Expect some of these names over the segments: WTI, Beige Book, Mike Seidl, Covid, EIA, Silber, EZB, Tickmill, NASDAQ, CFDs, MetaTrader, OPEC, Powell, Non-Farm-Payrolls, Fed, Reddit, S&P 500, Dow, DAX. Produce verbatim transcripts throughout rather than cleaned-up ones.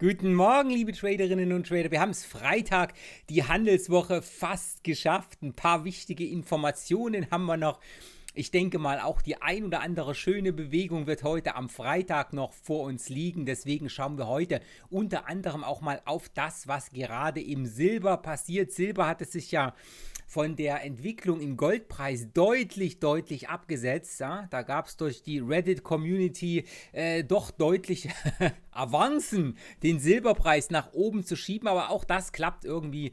Guten Morgen, liebe Traderinnen und Trader. Wir haben es Freitag, die Handelswoche fast geschafft. Ein paar wichtige Informationen haben wir noch. Ich denke mal, auch die ein oder andere schöne Bewegung wird heute am Freitag noch vor uns liegen. Deswegen schauen wir heute unter anderem auch mal auf das, was gerade im Silber passiert. Silber hat es sich ja von der Entwicklung im Goldpreis deutlich, deutlich abgesetzt. Ja? Da gab es durch die Reddit-Community äh, doch deutlich Avancen, den Silberpreis nach oben zu schieben. Aber auch das klappt irgendwie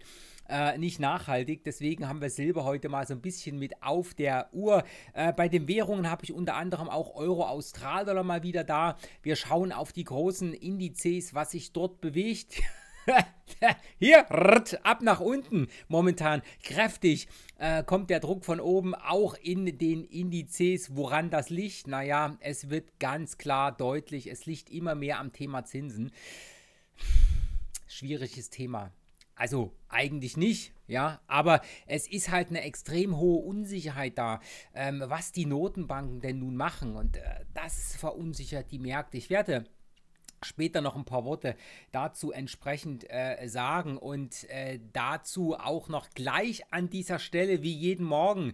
Äh, nicht nachhaltig, deswegen haben wir Silber heute mal so ein bisschen mit auf der Uhr. Äh, bei den Währungen habe ich unter anderem auch Euro, Australdollar mal wieder da. Wir schauen auf die großen Indizes, was sich dort bewegt. Hier, ab nach unten momentan kräftig äh, kommt der Druck von oben auch in den Indizes. Woran das liegt? Naja, es wird ganz klar deutlich, es liegt immer mehr am Thema Zinsen. Schwieriges Thema. Also eigentlich nicht, ja, aber es ist halt eine extrem hohe Unsicherheit da, ähm, was die Notenbanken denn nun machen, und äh, das verunsichert die Märkte. Ich werde später noch ein paar Worte dazu entsprechend äh, sagen und äh, dazu auch noch gleich an dieser Stelle wie jeden Morgen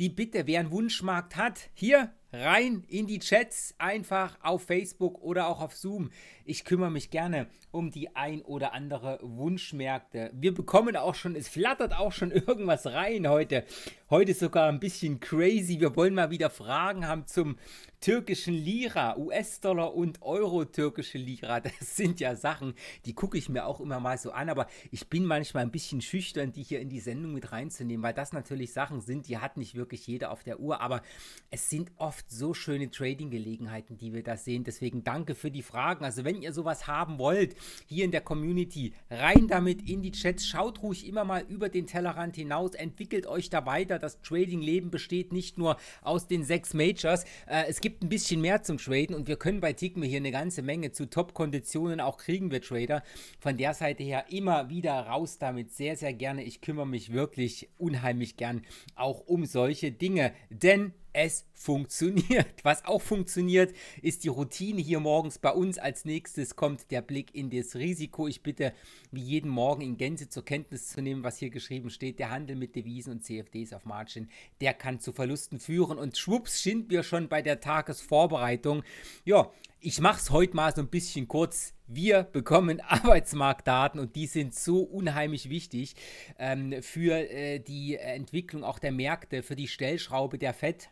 die Bitte, wer einen Wunschmarkt hat, hier rein in die Chats, einfach auf Facebook oder auch auf Zoom. Ich kümmere mich gerne um die ein oder andere Wunschmärkte. Wir bekommen auch schon, es flattert auch schon irgendwas rein heute. Heute ist sogar ein bisschen crazy. Wir wollen mal wieder Fragen haben zum türkischen Lira, U S-Dollar und Euro-türkische Lira. Das sind ja Sachen, die gucke ich mir auch immer mal so an. Aber ich bin manchmal ein bisschen schüchtern, die hier in die Sendung mit reinzunehmen, weil das natürlich Sachen sind, die hat nicht wirklich jeder auf der Uhr. Aber es sind oft so schöne Trading-Gelegenheiten, die wir da sehen. Deswegen danke für die Fragen. Also wenn ihr sowas haben wollt, hier in der Community, rein damit in die Chats. Schaut ruhig immer mal über den Tellerrand hinaus. Entwickelt euch da weiter. Das Trading-Leben besteht nicht nur aus den sechs Majors. Äh, es gibt ein bisschen mehr zum Traden, und wir können bei Tickmill hier eine ganze Menge zu Top-Konditionen auch kriegen, wir Trader. Von der Seite her immer wieder raus damit. Sehr, sehr gerne. Ich kümmere mich wirklich unheimlich gern auch um solche Dinge. Denn es funktioniert. Was auch funktioniert, ist die Routine hier morgens bei uns. Als nächstes kommt der Blick in das Risiko. Ich bitte, wie jeden Morgen in Gänze zur Kenntnis zu nehmen, was hier geschrieben steht. Der Handel mit Devisen und C F Ds auf Margin, der kann zu Verlusten führen. Und schwupps sind wir schon bei der Tagesvorbereitung. Ja, ich mache es heute mal so ein bisschen kurz. Wir bekommen Arbeitsmarktdaten, und die sind so unheimlich wichtig ähm, für äh, die Entwicklung auch der Märkte, für die Stellschraube der Fed,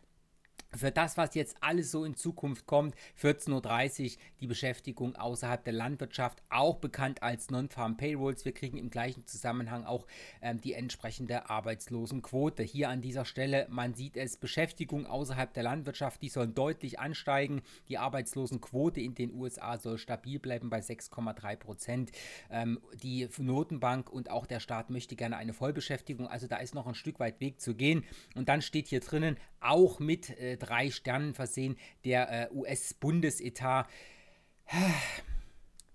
für das, was jetzt alles so in Zukunft kommt. vierzehn Uhr dreißig, die Beschäftigung außerhalb der Landwirtschaft, auch bekannt als Non-Farm-Payrolls. Wir kriegen im gleichen Zusammenhang auch ähm, die entsprechende Arbeitslosenquote. Hier an dieser Stelle, man sieht es, Beschäftigung außerhalb der Landwirtschaft, die soll deutlich ansteigen. Die Arbeitslosenquote in den U S A soll stabil bleiben bei sechs Komma drei Prozent. Ähm, die Notenbank und auch der Staat möchte gerne eine Vollbeschäftigung. Also da ist noch ein Stück weit Weg zu gehen. Und dann steht hier drinnen, auch mit äh, drei Sternen versehen, der äh, U S-Bundesetat.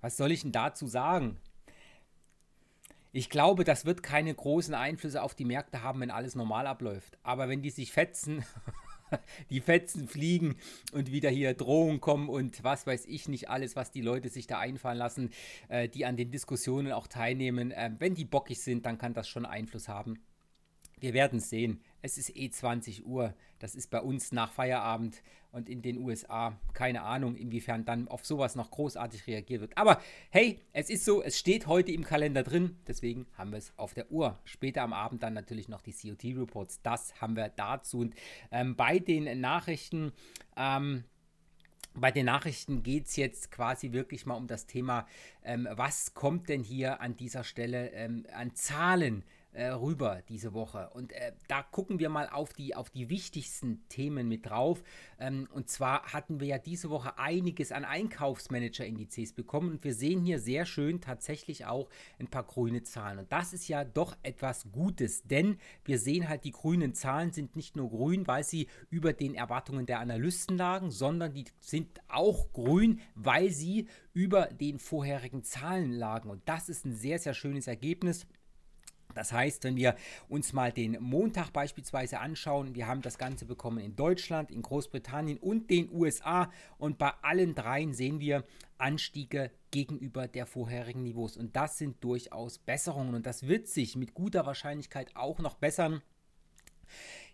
Was soll ich denn dazu sagen? Ich glaube, das wird keine großen Einflüsse auf die Märkte haben, wenn alles normal abläuft. Aber wenn die sich fetzen, die Fetzen fliegen und wieder hier Drohungen kommen und was weiß ich nicht alles, was die Leute sich da einfallen lassen, äh, die an den Diskussionen auch teilnehmen. Äh, wenn die bockig sind, dann kann das schon Einfluss haben. Wir werden es sehen. Es ist eh zwanzig Uhr, das ist bei uns nach Feierabend, und in den U S A keine Ahnung, inwiefern dann auf sowas noch großartig reagiert wird. Aber hey, es ist so, es steht heute im Kalender drin, deswegen haben wir es auf der Uhr. Später am Abend dann natürlich noch die C O T-Reports, das haben wir dazu. Und ähm, bei den Nachrichten, ähm, bei den Nachrichten geht es jetzt quasi wirklich mal um das Thema, ähm, was kommt denn hier an dieser Stelle ähm, an Zahlen rüber diese Woche, und äh, da gucken wir mal auf die auf die wichtigsten Themen mit drauf, ähm, und zwar hatten wir ja diese Woche einiges an Einkaufsmanager-Indizes bekommen, und wir sehen hier sehr schön tatsächlich auch ein paar grüne Zahlen, und das ist ja doch etwas Gutes, denn wir sehen halt, die grünen Zahlen sind nicht nur grün, weil sie über den Erwartungen der Analysten lagen, sondern die sind auch grün, weil sie über den vorherigen Zahlen lagen, und das ist ein sehr, sehr schönes Ergebnis. Das heißt, wenn wir uns mal den Montag beispielsweise anschauen, wir haben das Ganze bekommen in Deutschland, in Großbritannien und den U S A und bei allen dreien sehen wir Anstiege gegenüber der vorherigen Niveaus und das sind durchaus Besserungen und das wird sich mit guter Wahrscheinlichkeit auch noch bessern.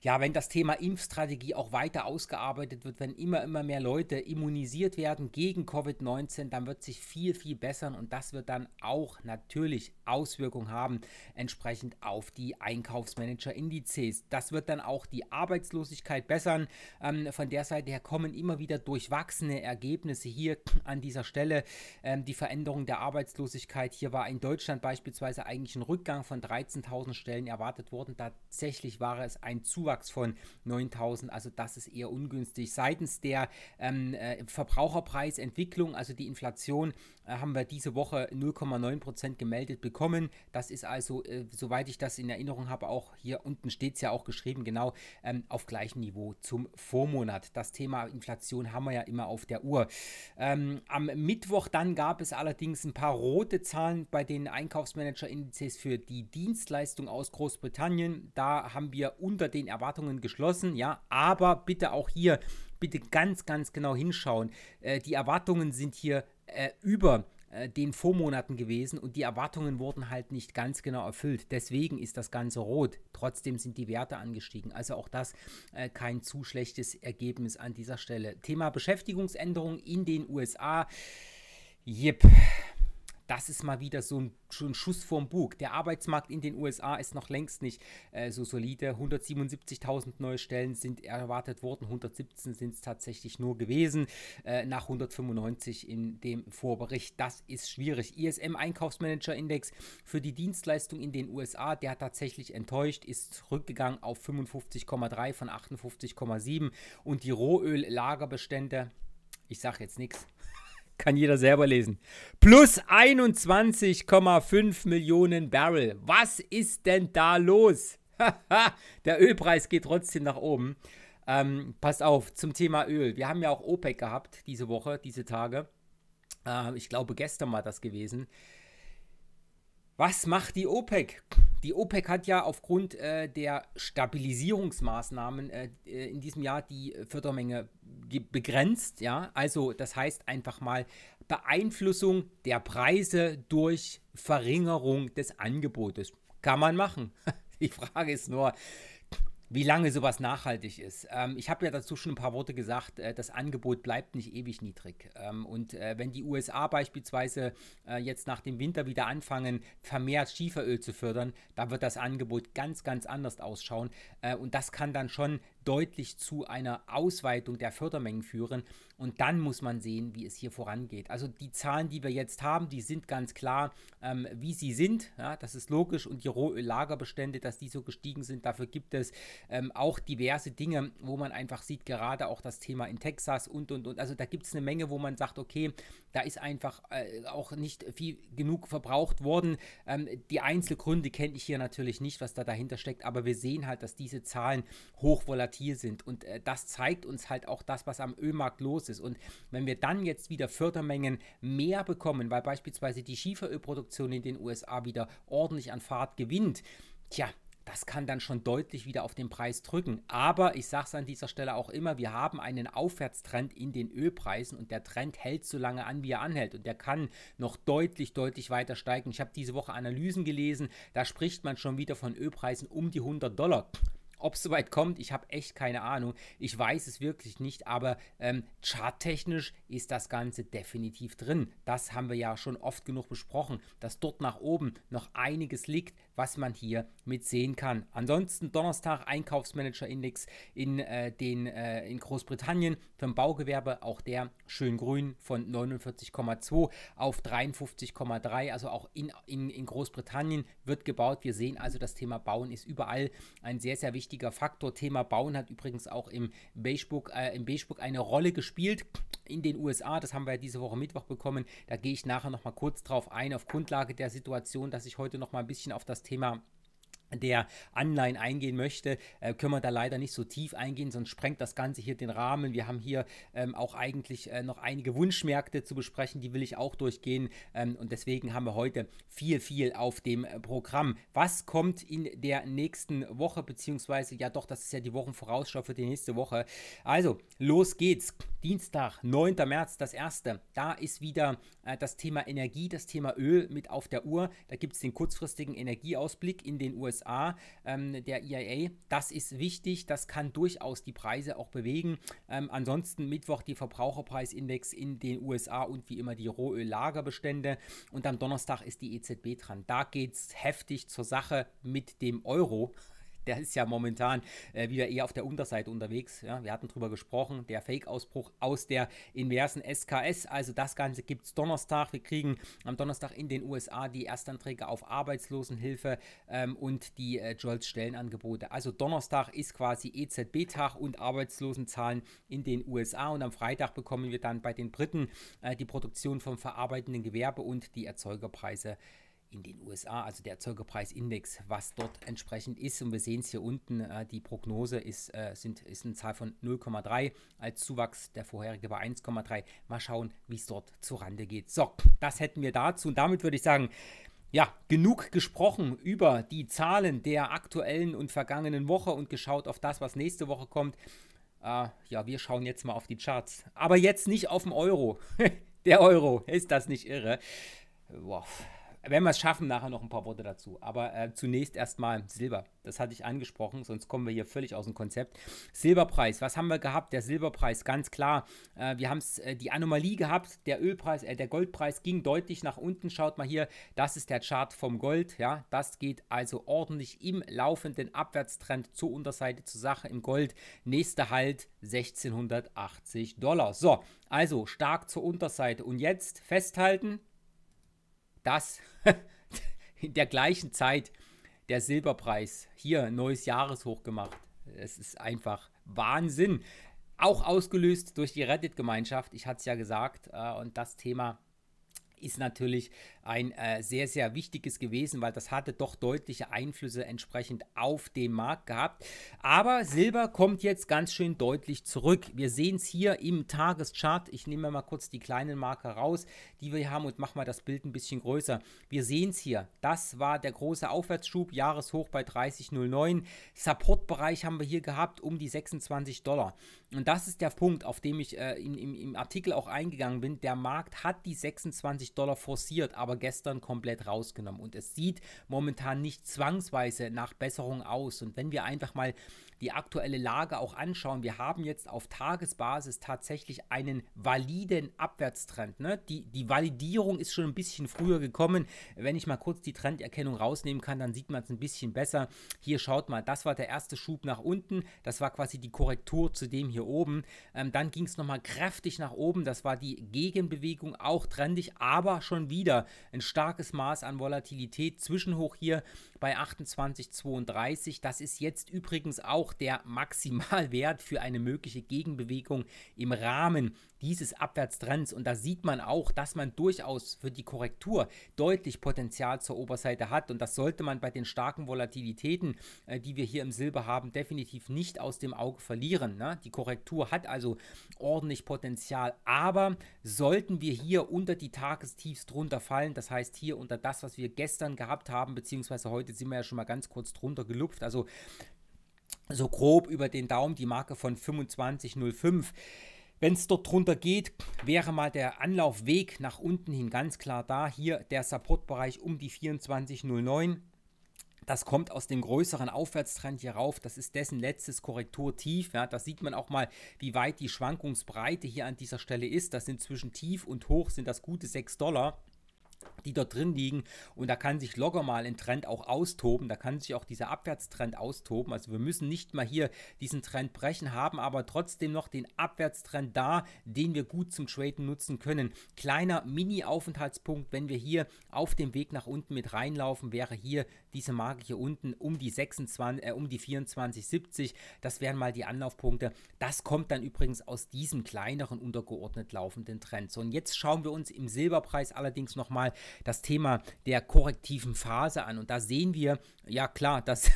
Ja, wenn das Thema Impfstrategie auch weiter ausgearbeitet wird, wenn immer, immer mehr Leute immunisiert werden gegen Covid neunzehn, dann wird sich viel, viel bessern und das wird dann auch natürlich Auswirkungen haben, entsprechend auf die Einkaufsmanager-Indizes. Das wird dann auch die Arbeitslosigkeit bessern. Ähm, von der Seite her kommen immer wieder durchwachsene Ergebnisse hier an dieser Stelle. Ähm, die Veränderung der Arbeitslosigkeit, hier war in Deutschland beispielsweise eigentlich ein Rückgang von dreizehntausend Stellen erwartet worden. Tatsächlich war es ein Zuwachs von neuntausend, also das ist eher ungünstig. Seitens der ähm, Verbraucherpreisentwicklung, also die Inflation, äh, haben wir diese Woche null Komma neun Prozent gemeldet bekommen. Das ist also, äh, soweit ich das in Erinnerung habe, auch hier unten steht es ja auch geschrieben, genau, ähm, auf gleichem Niveau zum Vormonat. Das Thema Inflation haben wir ja immer auf der Uhr. Ähm, am Mittwoch dann gab es allerdings ein paar rote Zahlen bei den Einkaufsmanager-Indizes für die Dienstleistung aus Großbritannien. Da haben wir unter den Erwartungen geschlossen, ja, aber bitte auch hier, bitte ganz, ganz genau hinschauen. Äh, die Erwartungen sind hier äh, über äh, den Vormonaten gewesen und die Erwartungen wurden halt nicht ganz genau erfüllt. Deswegen ist das Ganze rot. Trotzdem sind die Werte angestiegen. Also auch das äh, kein zu schlechtes Ergebnis an dieser Stelle. Thema Beschäftigungsänderung in den U S A. Jep. Das ist mal wieder so ein, so ein Schuss vorm Bug. Der Arbeitsmarkt in den U S A ist noch längst nicht äh, so solide. hundertsiebenundsiebzigtausend neue Stellen sind erwartet worden, hundertsiebzehn sind es tatsächlich nur gewesen, äh, nach hundertfünfundneunzig in dem Vorbericht. Das ist schwierig. I S M-Einkaufsmanager-Index für die Dienstleistung in den U S A, der hat tatsächlich enttäuscht, ist rückgegangen auf fünfundfünfzig Komma drei von achtundfünfzig Komma sieben. Und die Roöl-Lagerbestände, ich sage jetzt nichts, kann jeder selber lesen. Plus einundzwanzig Komma fünf Millionen Barrel. Was ist denn da los? Der Ölpreis geht trotzdem nach oben. Ähm, passt auf, zum Thema Öl. Wir haben ja auch OPEC gehabt diese Woche, diese Tage. Äh, ich glaube, gestern war das gewesen. Was macht die OPEC? Die OPEC hat ja aufgrund äh, der Stabilisierungsmaßnahmen äh, in diesem Jahr die Fördermenge begrenzt. Ja? Also das heißt einfach mal Beeinflussung der Preise durch Verringerung des Angebotes. Kann man machen. Die Frage ist nur, wie lange sowas nachhaltig ist. Ähm, ich habe ja dazu schon ein paar Worte gesagt, äh, das Angebot bleibt nicht ewig niedrig. Ähm, und äh, wenn die U S A beispielsweise äh, jetzt nach dem Winter wieder anfangen, vermehrt Schieferöl zu fördern, dann wird das Angebot ganz, ganz anders ausschauen. Äh, und das kann dann schon deutlich zu einer Ausweitung der Fördermengen führen. Und dann muss man sehen, wie es hier vorangeht. Also die Zahlen, die wir jetzt haben, die sind ganz klar, ähm, wie sie sind. Ja, das ist logisch. Und die Rohöllagerbestände, dass die so gestiegen sind, dafür gibt es ähm, auch diverse Dinge, wo man einfach sieht, gerade auch das Thema in Texas und, und, und. Also da gibt es eine Menge, wo man sagt, okay, da ist einfach äh, auch nicht viel genug verbraucht worden. Ähm, die Einzelgründe kenne ich hier natürlich nicht, was da dahinter steckt. Aber wir sehen halt, dass diese Zahlen hochvolatil sind und äh, das zeigt uns halt auch das, was am Ölmarkt los ist. Und wenn wir dann jetzt wieder Fördermengen mehr bekommen, weil beispielsweise die Schieferölproduktion in den U S A wieder ordentlich an Fahrt gewinnt, tja, das kann dann schon deutlich wieder auf den Preis drücken. Aber ich sage es an dieser Stelle auch immer, wir haben einen Aufwärtstrend in den Ölpreisen und der Trend hält so lange an, wie er anhält. Und der kann noch deutlich, deutlich weiter steigen. Ich habe diese Woche Analysen gelesen, da spricht man schon wieder von Ölpreisen um die hundert Dollar. Ob es soweit kommt, ich habe echt keine Ahnung. Ich weiß es wirklich nicht, aber ähm, charttechnisch ist das Ganze definitiv drin. Das haben wir ja schon oft genug besprochen, dass dort nach oben noch einiges liegt, was man hier mit sehen kann. Ansonsten Donnerstag Einkaufsmanager-Index in, äh, den, äh, in Großbritannien vom Baugewerbe, auch der schön grün von neunundvierzig Komma zwei auf dreiundfünfzig Komma drei. Also auch in, in, in Großbritannien wird gebaut. Wir sehen also, das Thema Bauen ist überall ein sehr, sehr wichtiges wichtiger Faktor. Thema Bauen hat übrigens auch im Beige Book, äh, im Beige Book eine Rolle gespielt in den U S A. Das haben wir ja diese Woche Mittwoch bekommen. Da gehe ich nachher noch mal kurz drauf ein, auf Grundlage der Situation, dass ich heute noch mal ein bisschen auf das Thema der Anleihen eingehen möchte, äh, können wir da leider nicht so tief eingehen, sonst sprengt das Ganze hier den Rahmen. Wir haben hier ähm, auch eigentlich äh, noch einige Wunschmärkte zu besprechen, die will ich auch durchgehen, ähm, und deswegen haben wir heute viel, viel auf dem Programm. Was kommt in der nächsten Woche, beziehungsweise, ja doch, das ist ja die Wochenvorausschau für die nächste Woche. Also, los geht's. Dienstag, neunter März, das erste. Da ist wieder äh, das Thema Energie, das Thema Öl mit auf der Uhr. Da gibt es den kurzfristigen Energieausblick in den U S A. Ähm, der E I A, das ist wichtig, das kann durchaus die Preise auch bewegen. Ähm, ansonsten Mittwoch die Verbraucherpreisindex in den U S A und wie immer die Rohöllagerbestände, und am Donnerstag ist die E Z B dran. Da geht es heftig zur Sache mit dem Euro. Der ist ja momentan äh, wieder eher auf der Unterseite unterwegs. Ja, wir hatten drüber gesprochen, der Fake-Ausbruch aus der inversen S K S. Also das Ganze gibt es Donnerstag. Wir kriegen am Donnerstag in den U S A die Erstanträge auf Arbeitslosenhilfe ähm, und die äh, Jolts-Stellenangebote. Also Donnerstag ist quasi E Z B-Tag und Arbeitslosenzahlen in den U S A. Und am Freitag bekommen wir dann bei den Briten äh, die Produktion vom verarbeitenden Gewerbe und die Erzeugerpreise in den U S A, also der Erzeugerpreisindex, was dort entsprechend ist. Und wir sehen es hier unten, äh, die Prognose ist, äh, sind, ist eine Zahl von null Komma drei als Zuwachs, der vorherige war eins Komma drei. Mal schauen, wie es dort zurande geht. So, das hätten wir dazu, und damit würde ich sagen, ja, genug gesprochen über die Zahlen der aktuellen und vergangenen Woche und geschaut auf das, was nächste Woche kommt. Äh, ja, wir schauen jetzt mal auf die Charts, aber jetzt nicht auf den Euro. Der Euro, ist das nicht irre? Wow. Wenn wir es schaffen, nachher noch ein paar Worte dazu. Aber äh, zunächst erstmal Silber. Das hatte ich angesprochen, sonst kommen wir hier völlig aus dem Konzept. Silberpreis, was haben wir gehabt? Der Silberpreis, ganz klar. Äh, wir haben es äh, die Anomalie gehabt. Der Ölpreis, äh, der Goldpreis ging deutlich nach unten. Schaut mal hier, das ist der Chart vom Gold. Ja, das geht also ordentlich im laufenden Abwärtstrend zur Unterseite zur Sache im Gold. Nächster Halt sechzehnhundertachtzig Dollar. So, also stark zur Unterseite. Und jetzt festhalten, dass in der gleichen Zeit der Silberpreis hier neues Jahreshoch gemacht. Es ist einfach Wahnsinn. Auch ausgelöst durch die Reddit-Gemeinschaft. Ich hatte es ja gesagt, äh, und das Thema ist natürlich ein äh, sehr, sehr wichtiges gewesen, weil das hatte doch deutliche Einflüsse entsprechend auf den Markt gehabt. Aber Silber kommt jetzt ganz schön deutlich zurück. Wir sehen es hier im Tageschart. Ich nehme mal kurz die kleinen Marker raus, die wir hier haben, und mache mal das Bild ein bisschen größer. Wir sehen es hier. Das war der große Aufwärtsschub, Jahreshoch bei dreißig Komma null neun. Supportbereich haben wir hier gehabt, um die sechsundzwanzig Dollar. Und das ist der Punkt, auf dem ich äh, in, im, im Artikel auch eingegangen bin. Der Markt hat die sechsundzwanzig Dollar forciert, aber gestern komplett rausgenommen, und es sieht momentan nicht zwangsweise nach Besserung aus. Und wenn wir einfach mal die aktuelle Lage auch anschauen, wir haben jetzt auf Tagesbasis tatsächlich einen validen Abwärtstrend, ne? Die, die Validierung ist schon ein bisschen früher gekommen. Wenn ich mal kurz die Trenderkennung rausnehmen kann, dann sieht man es ein bisschen besser. Hier schaut mal, das war der erste Schub nach unten, das war quasi die Korrektur zu dem hier oben. Ähm, dann ging es nochmal kräftig nach oben, das war die Gegenbewegung, auch trendig, aber schon wieder ein starkes Maß an Volatilität. Zwischenhoch hier bei achtundzwanzig Komma zweiunddreißig, das ist jetzt übrigens auch der Maximalwert für eine mögliche Gegenbewegung im Rahmen dieses Abwärtstrends. Und da sieht man auch, dass man durchaus für die Korrektur deutlich Potenzial zur Oberseite hat, und das sollte man bei den starken Volatilitäten, äh, die wir hier im Silber haben, definitiv nicht aus dem Auge verlieren, ne? Die Korrektur hat also ordentlich Potenzial, aber sollten wir hier unter die Tagestiefs drunter fallen, das heißt hier unter das, was wir gestern gehabt haben, beziehungsweise heute sind wir ja schon mal ganz kurz drunter gelupft, also so grob über den Daumen die Marke von fünfundzwanzig Komma null fünf. Wenn es dort drunter geht, wäre mal der Anlaufweg nach unten hin ganz klar da. Hier der Supportbereich um die vierundzwanzig Komma null neun. Das kommt aus dem größeren Aufwärtstrend hier rauf. Das ist dessen letztes Korrekturtief. Ja, da sieht man auch mal, wie weit die Schwankungsbreite hier an dieser Stelle ist. Das sind zwischen Tief und Hoch sind das gute sechs Dollar, die dort drin liegen, und da kann sich locker mal ein Trend auch austoben, da kann sich auch dieser Abwärtstrend austoben. Also wir müssen nicht mal hier diesen Trend brechen, haben aber trotzdem noch den Abwärtstrend da, den wir gut zum Traden nutzen können. Kleiner Mini-Aufenthaltspunkt, wenn wir hier auf dem Weg nach unten mit reinlaufen, wäre hier diese Marke hier unten um die sechsundzwanzig, äh, um die vierundzwanzig siebzig, das wären mal die Anlaufpunkte. Das kommt dann übrigens aus diesem kleineren untergeordnet laufenden Trend. So, und jetzt schauen wir uns im Silberpreis allerdings nochmal das Thema der korrektiven Phase an, und da sehen wir, ja klar, das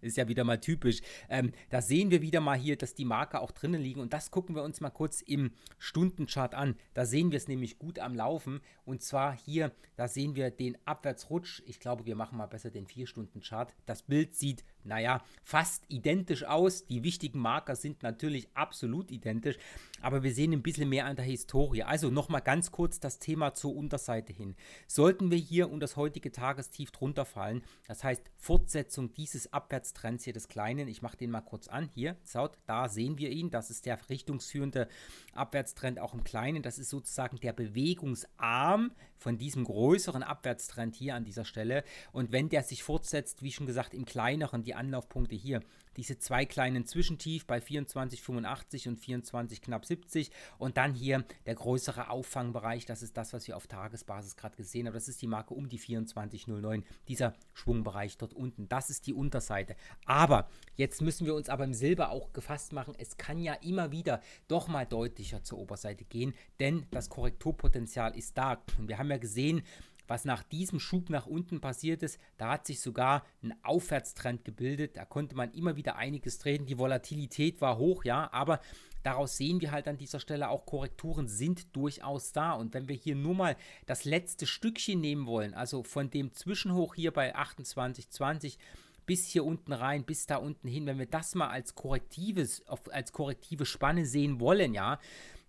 ist ja wieder mal typisch, ähm, da sehen wir wieder mal hier, dass die Marker auch drinnen liegen, und das gucken wir uns mal kurz im Stundenchart an. Da sehen wir es nämlich gut am Laufen, und zwar hier, da sehen wir den Abwärtsrutsch. Ich glaube, wir machen mal besser den vier Stunden Chart. Das Bild sieht, naja, fast identisch aus. Die wichtigen Marker sind natürlich absolut identisch, aber wir sehen ein bisschen mehr an der Historie. Also nochmal ganz kurz das Thema zur Unterseite hin. Sollten wir hier und das heutige Tagestief drunter fallen, das heißt Fortsetzung dieses Abwärtstrends hier des Kleinen, ich mache den mal kurz an, hier, schaut, da sehen wir ihn, das ist der richtungsführende Abwärtstrend auch im Kleinen, das ist sozusagen der Bewegungsarm von diesem größeren Abwärtstrend hier an dieser Stelle, und wenn der sich fortsetzt, wie schon gesagt, im Kleineren, die Anlaufpunkte hier, diese zwei kleinen Zwischentief bei vierundzwanzig fünfundachtzig und vierundzwanzig knapp siebzig, und dann hier der größere Auffangbereich, das ist das, was wir auf Tagesbasis gerade gesehen haben, das ist die Marke um die vierundzwanzig null neun, dieser Schwungbereich dort unten, das ist die Unterseite. Aber jetzt müssen wir uns aber im Silber auch gefasst machen, es kann ja immer wieder doch mal deutlicher zur Oberseite gehen, denn das Korrekturpotenzial ist da, und wir haben ja gesehen, was nach diesem Schub nach unten passiert ist, da hat sich sogar ein Aufwärtstrend gebildet, da konnte man immer wieder einiges treten, die Volatilität war hoch, ja, aber daraus sehen wir halt an dieser Stelle auch, Korrekturen sind durchaus da, und wenn wir hier nur mal das letzte Stückchen nehmen wollen, also von dem Zwischenhoch hier bei achtundzwanzig zwanzig bis hier unten rein, bis da unten hin, wenn wir das mal als korrektives, als korrektive Spanne sehen wollen, ja,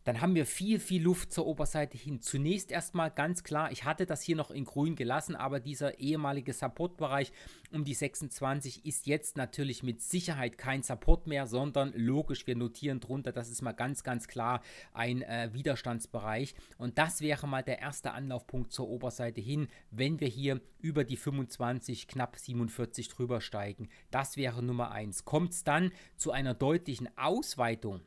dann haben wir viel, viel Luft zur Oberseite hin. Zunächst erstmal ganz klar, ich hatte das hier noch in grün gelassen, aber dieser ehemalige Supportbereich um die sechsundzwanzig ist jetzt natürlich mit Sicherheit kein Support mehr, sondern logisch, wir notieren drunter, das ist mal ganz, ganz klar ein äh, Widerstandsbereich. Und das wäre mal der erste Anlaufpunkt zur Oberseite hin, wenn wir hier über die fünfundzwanzig, knapp siebenundvierzig drüber steigen. Das wäre Nummer eins. Kommt es dann zu einer deutlichen Ausweitung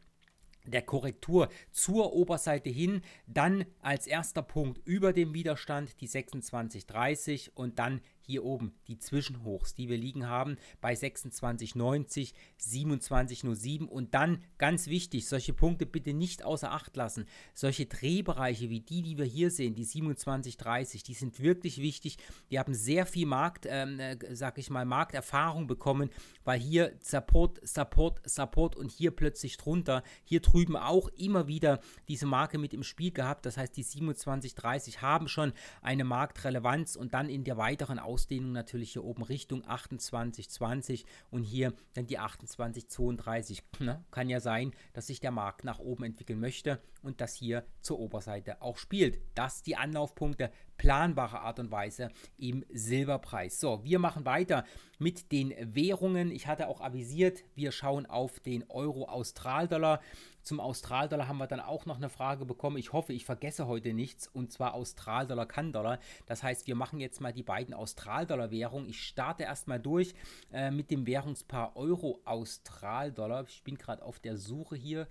der Korrektur zur Oberseite hin, dann als erster Punkt über dem Widerstand die sechsundzwanzig dreißig und dann hier oben die Zwischenhochs, die wir liegen haben bei sechsundzwanzig neunzig, siebenundzwanzig null sieben, und dann ganz wichtig, solche Punkte bitte nicht außer Acht lassen. Solche Drehbereiche wie die, die wir hier sehen, die siebenundzwanzig dreißig, die sind wirklich wichtig. Die haben sehr viel Markt, ähm, äh, sag ich mal, Markterfahrung bekommen, weil hier Support, Support, Support und hier plötzlich drunter, hier drüben auch immer wieder diese Marke mit im Spiel gehabt. Das heißt, die siebenundzwanzig dreißig haben schon eine Marktrelevanz, und dann in der weiteren Ausgabe Ausdehnung natürlich hier oben Richtung achtundzwanzig zwanzig und hier dann die achtundzwanzig zweiunddreißig. Ne? Kann ja sein, dass sich der Markt nach oben entwickeln möchte und das hier zur Oberseite auch spielt. Das die Anlaufpunkte, planbare Art und Weise im Silberpreis. So, wir machen weiter mit den Währungen. Ich hatte auch avisiert, wir schauen auf den Euro-Austral-Dollar. Zum Austral-Dollar haben wir dann auch noch eine Frage bekommen. Ich hoffe, ich vergesse heute nichts, und zwar Austral-Dollar, Kann-Dollar. Das heißt, wir machen jetzt mal die beiden Austral-Dollar-Währungen. Ich starte erstmal durch äh, mit dem Währungspaar Euro-Austral-Dollar. Ich bin gerade auf der Suche hier.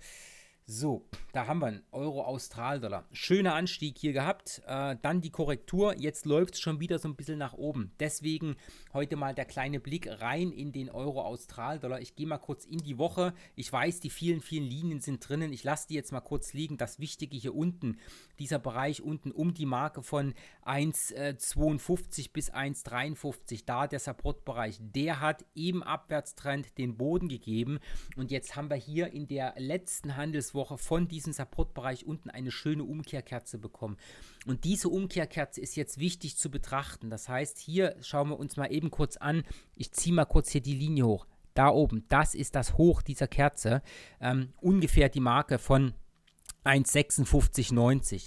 So, da haben wir einen Euro-Austral-Dollar. Schöner Anstieg hier gehabt, äh, dann die Korrektur, jetzt läuft es schon wieder so ein bisschen nach oben. Deswegen heute mal der kleine Blick rein in den Euro-Austral-Dollar. Ich gehe mal kurz in die Woche. Ich weiß, die vielen, vielen Linien sind drinnen. Ich lasse die jetzt mal kurz liegen. Das Wichtige hier unten, dieser Bereich unten um die Marke von eins Komma zweiundfünfzig bis eins Komma dreiundfünfzig, da der Supportbereich, der hat eben Abwärtstrend den Boden gegeben. Und jetzt haben wir hier in der letzten Handelswoche von diesem Supportbereich unten eine schöne Umkehrkerze bekommen. Und diese Umkehrkerze ist jetzt wichtig zu betrachten. Das heißt, hier schauen wir uns mal eben kurz an. Ich ziehe mal kurz hier die Linie hoch. Da oben, das ist das Hoch dieser Kerze. Ähm, ungefähr die Marke von eins Komma fünf sechs neun null.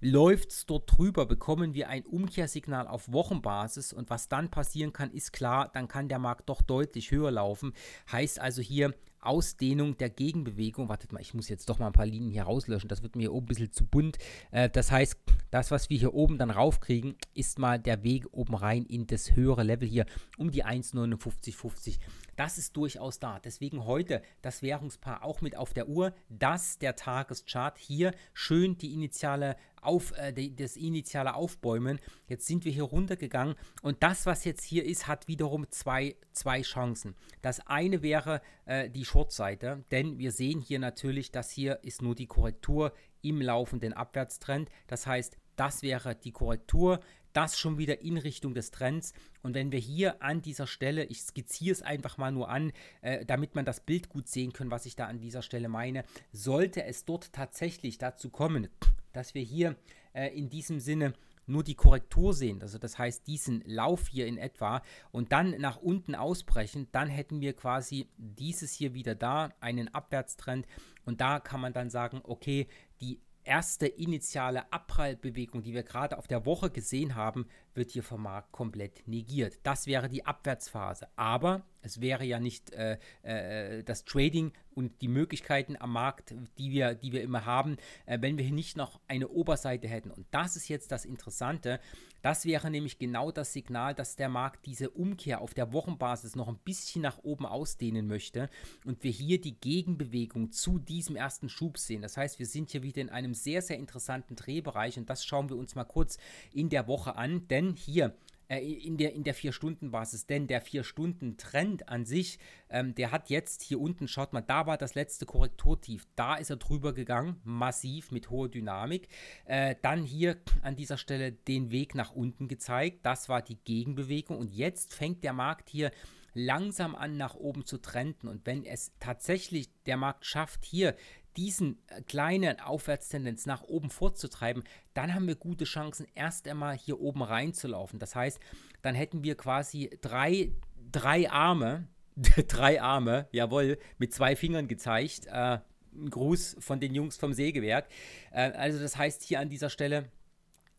Läuft es dort drüber, bekommen wir ein Umkehrsignal auf Wochenbasis, und was dann passieren kann, ist klar, dann kann der Markt doch deutlich höher laufen. Heißt also hier Ausdehnung der Gegenbewegung. Wartet mal, ich muss jetzt doch mal ein paar Linien hier rauslöschen, das wird mir hier oben ein bisschen zu bunt. Äh, das heißt, das, was wir hier oben dann raufkriegen, ist mal der Weg oben rein in das höhere Level hier um die eins Komma neunundfünfzig fünfzig. Das ist durchaus da. Deswegen heute das Währungspaar auch mit auf der Uhr, dass der Tageschart hier schön die initiale auf, äh, die, das initiale Aufbäumen. Jetzt sind wir hier runtergegangen und das, was jetzt hier ist, hat wiederum zwei, zwei Chancen. Das eine wäre äh, die Shortseite, denn wir sehen hier natürlich, dass hier ist nur die Korrektur im laufenden Abwärtstrend. Das heißt, das wäre die Korrektur, das schon wieder in Richtung des Trends. Und wenn wir hier an dieser Stelle, ich skizziere es einfach mal nur an, äh, damit man das Bild gut sehen kann, was ich da an dieser Stelle meine, sollte es dort tatsächlich dazu kommen, dass wir hier äh, in diesem Sinne nur die Korrektur sehen, also das heißt diesen Lauf hier in etwa und dann nach unten ausbrechen, dann hätten wir quasi dieses hier wieder da, einen Abwärtstrend und da kann man dann sagen, okay, die erste initiale Abprallbewegung, die wir gerade auf der Woche gesehen haben, wird hier vom Markt komplett negiert. Das wäre die Abwärtsphase, aber es wäre ja nicht äh, äh, das Trading und die Möglichkeiten am Markt, die wir, die wir immer haben, äh, wenn wir hier nicht noch eine Oberseite hätten. Und das ist jetzt das Interessante. Das wäre nämlich genau das Signal, dass der Markt diese Umkehr auf der Wochenbasis noch ein bisschen nach oben ausdehnen möchte und wir hier die Gegenbewegung zu diesem ersten Schub sehen. Das heißt, wir sind hier wieder in einem sehr, sehr interessanten Drehbereich und das schauen wir uns mal kurz in der Woche an, denn hier in der, in der vier Stunden Basis, denn der vier Stunden Trend an sich, ähm, der hat jetzt hier unten, schaut mal, da war das letzte Korrekturtief, da ist er drüber gegangen, massiv mit hoher Dynamik, äh, dann hier an dieser Stelle den Weg nach unten gezeigt, das war die Gegenbewegung und jetzt fängt der Markt hier langsam an, nach oben zu trenden und wenn es tatsächlich der Markt schafft, hier diesen kleinen Aufwärtstendenz nach oben vorzutreiben, dann haben wir gute Chancen, erst einmal hier oben reinzulaufen. Das heißt, dann hätten wir quasi drei, drei Arme, drei Arme, jawohl, mit zwei Fingern gezeigt. Äh, ein Gruß von den Jungs vom Sägewerk. Äh, also das heißt hier an dieser Stelle,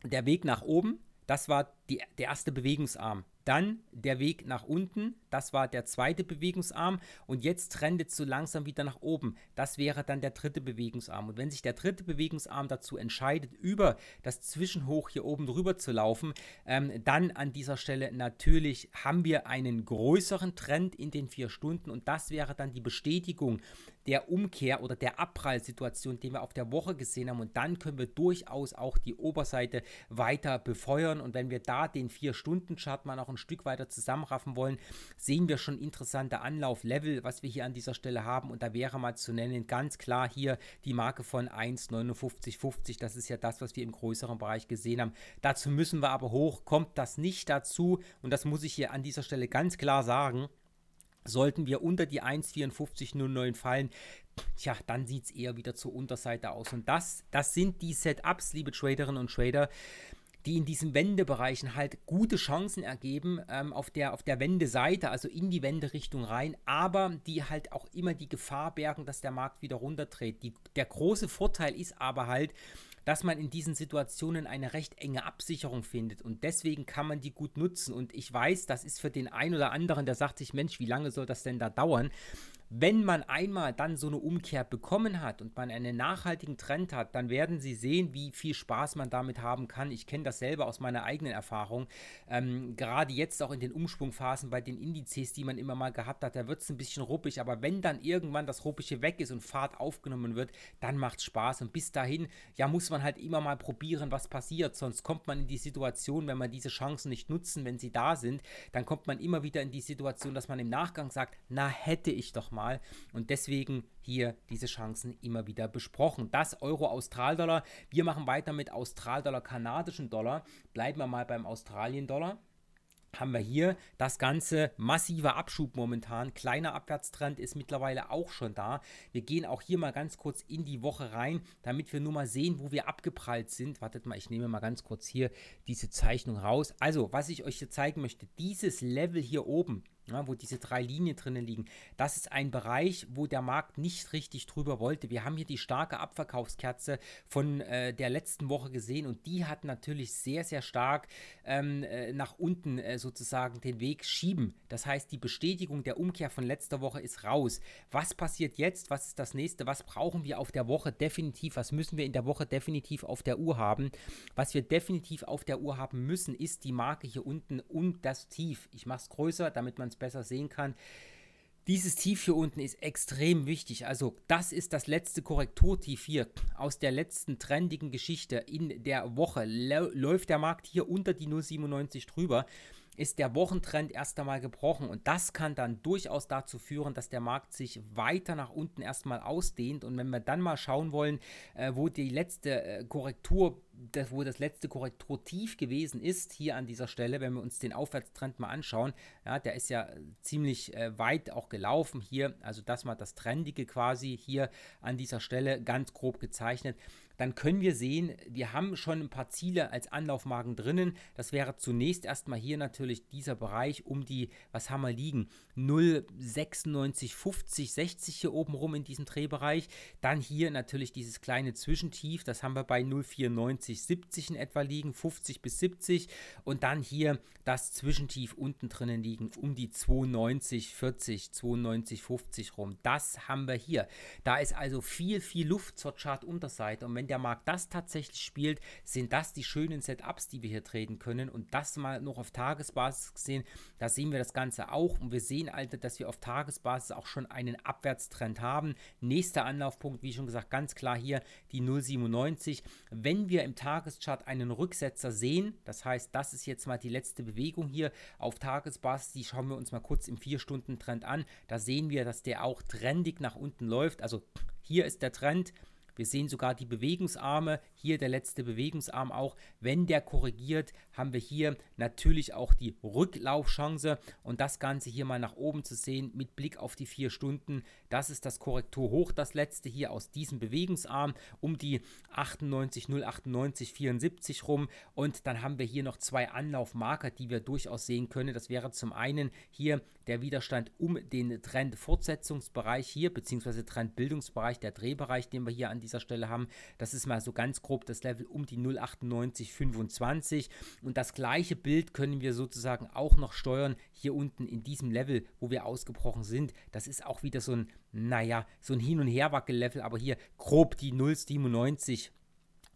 der Weg nach oben, das war die, der erste Bewegungsarm. Dann der Weg nach unten, das war der zweite Bewegungsarm und jetzt trendet es so langsam wieder nach oben. Das wäre dann der dritte Bewegungsarm und wenn sich der dritte Bewegungsarm dazu entscheidet, über das Zwischenhoch hier oben drüber zu laufen, ähm, dann an dieser Stelle natürlich haben wir einen größeren Trend in den vier Stunden und das wäre dann die Bestätigung der Umkehr oder der Abprallsituation, die wir auf der Woche gesehen haben und dann können wir durchaus auch die Oberseite weiter befeuern und wenn wir da den vier Stunden Chart mal noch ein Stück weiter zusammenraffen wollen, sehen wir schon interessante Anlauflevel, was wir hier an dieser Stelle haben und da wäre mal zu nennen, ganz klar hier die Marke von eins neunundfünfzig fünfzig, das ist ja das, was wir im größeren Bereich gesehen haben. Dazu müssen wir aber hoch, kommt das nicht dazu und das muss ich hier an dieser Stelle ganz klar sagen, sollten wir unter die eins vierundfünfzig neun fallen, tja, dann sieht es eher wieder zur Unterseite aus und das, das sind die Setups, liebe Traderinnen und Trader, die in diesen Wendebereichen halt gute Chancen ergeben, ähm, auf der, auf der Wendeseite, also in die Wenderichtung rein, aber die halt auch immer die Gefahr bergen, dass der Markt wieder runterdreht. Die, der große Vorteil ist aber halt, dass man in diesen Situationen eine recht enge Absicherung findet und deswegen kann man die gut nutzen und ich weiß, das ist für den einen oder anderen, der sagt sich, Mensch, wie lange soll das denn da dauern? Wenn man einmal dann so eine Umkehr bekommen hat und man einen nachhaltigen Trend hat, dann werden Sie sehen, wie viel Spaß man damit haben kann. Ich kenne das selber aus meiner eigenen Erfahrung. Ähm, gerade jetzt auch in den Umschwungphasen bei den Indizes, die man immer mal gehabt hat, da wird es ein bisschen ruppig. Aber wenn dann irgendwann das Ruppige weg ist und Fahrt aufgenommen wird, dann macht es Spaß. Und bis dahin, ja, muss man halt immer mal probieren, was passiert. Sonst kommt man in die Situation, wenn man diese Chancen nicht nutzen, wenn sie da sind, dann kommt man immer wieder in die Situation, dass man im Nachgang sagt, na, hätte ich doch mal. Und deswegen hier diese Chancen immer wieder besprochen. Das Euro, Austral-Dollar. Wir machen weiter mit Austral-Dollar, kanadischen Dollar. Bleiben wir mal beim Australien-Dollar. Haben wir hier das ganze massive Abschub momentan. Kleiner Abwärtstrend ist mittlerweile auch schon da. Wir gehen auch hier mal ganz kurz in die Woche rein, damit wir nur mal sehen, wo wir abgeprallt sind. Wartet mal, ich nehme mal ganz kurz hier diese Zeichnung raus. Also, was ich euch hier zeigen möchte, dieses Level hier oben, ja, wo diese drei Linien drinnen liegen, das ist ein Bereich, wo der Markt nicht richtig drüber wollte. Wir haben hier die starke Abverkaufskerze von äh, der letzten Woche gesehen und die hat natürlich sehr, sehr stark ähm, äh, nach unten äh, sozusagen den Weg schieben. Das heißt, die Bestätigung der Umkehr von letzter Woche ist raus. Was passiert jetzt? Was ist das Nächste? Was brauchen wir auf der Woche definitiv? Was müssen wir in der Woche definitiv auf der Uhr haben? Was wir definitiv auf der Uhr haben müssen, ist die Marke hier unten und das Tief. Ich mache es größer, damit man es besser sehen kann. Dieses Tief hier unten ist extrem wichtig. Also das ist das letzte Korrekturtief hier aus der letzten trendigen Geschichte in der Woche. Läuft der Markt hier unter die null Komma siebenundneunzig drüber, ist der Wochentrend erst einmal gebrochen. Und das kann dann durchaus dazu führen, dass der Markt sich weiter nach unten erstmal ausdehnt. Und wenn wir dann mal schauen wollen, äh, wo die letzte äh, Korrektur, das, wo das letzte Korrekturtief gewesen ist, hier an dieser Stelle, wenn wir uns den Aufwärtstrend mal anschauen, ja, der ist ja ziemlich äh, weit auch gelaufen hier, also das mal das Trendige quasi hier an dieser Stelle ganz grob gezeichnet, dann können wir sehen, wir haben schon ein paar Ziele als Anlaufmarken drinnen. Das wäre zunächst erstmal hier natürlich dieser Bereich um die, was haben wir liegen, null Komma sechsundneunzig fünfzig, sechzig hier oben rum in diesem Drehbereich. Dann hier natürlich dieses kleine Zwischentief, das haben wir bei null Komma vierundneunzig siebzig in etwa liegen, fünfzig bis siebzig. Und dann hier das Zwischentief unten drinnen liegen, um die zweiundneunzig vierzig, zweiundneunzig fünfzig rum. Das haben wir hier. Da ist also viel, viel Luft zur Chartunterseite. Und wenn der Markt das tatsächlich spielt, sind das die schönen Setups, die wir hier treten können. Und das mal noch auf Tagesbasis gesehen, da sehen wir das Ganze auch. Und wir sehen, Alter, dass wir auf Tagesbasis auch schon einen Abwärtstrend haben. Nächster Anlaufpunkt, wie schon gesagt, ganz klar hier die null Komma siebenundneunzig. Wenn wir im Tageschart einen Rücksetzer sehen, das heißt, das ist jetzt mal die letzte Bewegung hier auf Tagesbasis, die schauen wir uns mal kurz im vier Stunden Trend an, da sehen wir, dass der auch trendig nach unten läuft, also hier ist der Trend, wir sehen sogar die Bewegungsarme, hier der letzte Bewegungsarm auch, wenn der korrigiert, haben wir hier natürlich auch die Rücklaufchance und das Ganze hier mal nach oben zu sehen mit Blick auf die vier Stunden, das ist das Korrekturhoch, das letzte hier aus diesem Bewegungsarm um die achtundneunzig Komma null achtundneunzig vierundsiebzig rum und dann haben wir hier noch zwei Anlaufmarker, die wir durchaus sehen können, das wäre zum einen hier der Widerstand um den Trendfortsetzungsbereich hier, beziehungsweise Trendbildungsbereich, der Drehbereich, den wir hier an die dieser Stelle haben. Das ist mal so ganz grob das Level um die null Komma achtundneunzig fünfundzwanzig und das gleiche Bild können wir sozusagen auch noch steuern hier unten in diesem Level, wo wir ausgebrochen sind. Das ist auch wieder so ein, naja, so ein Hin- und Herwackel-Level, aber hier grob die null Komma siebenundneunzig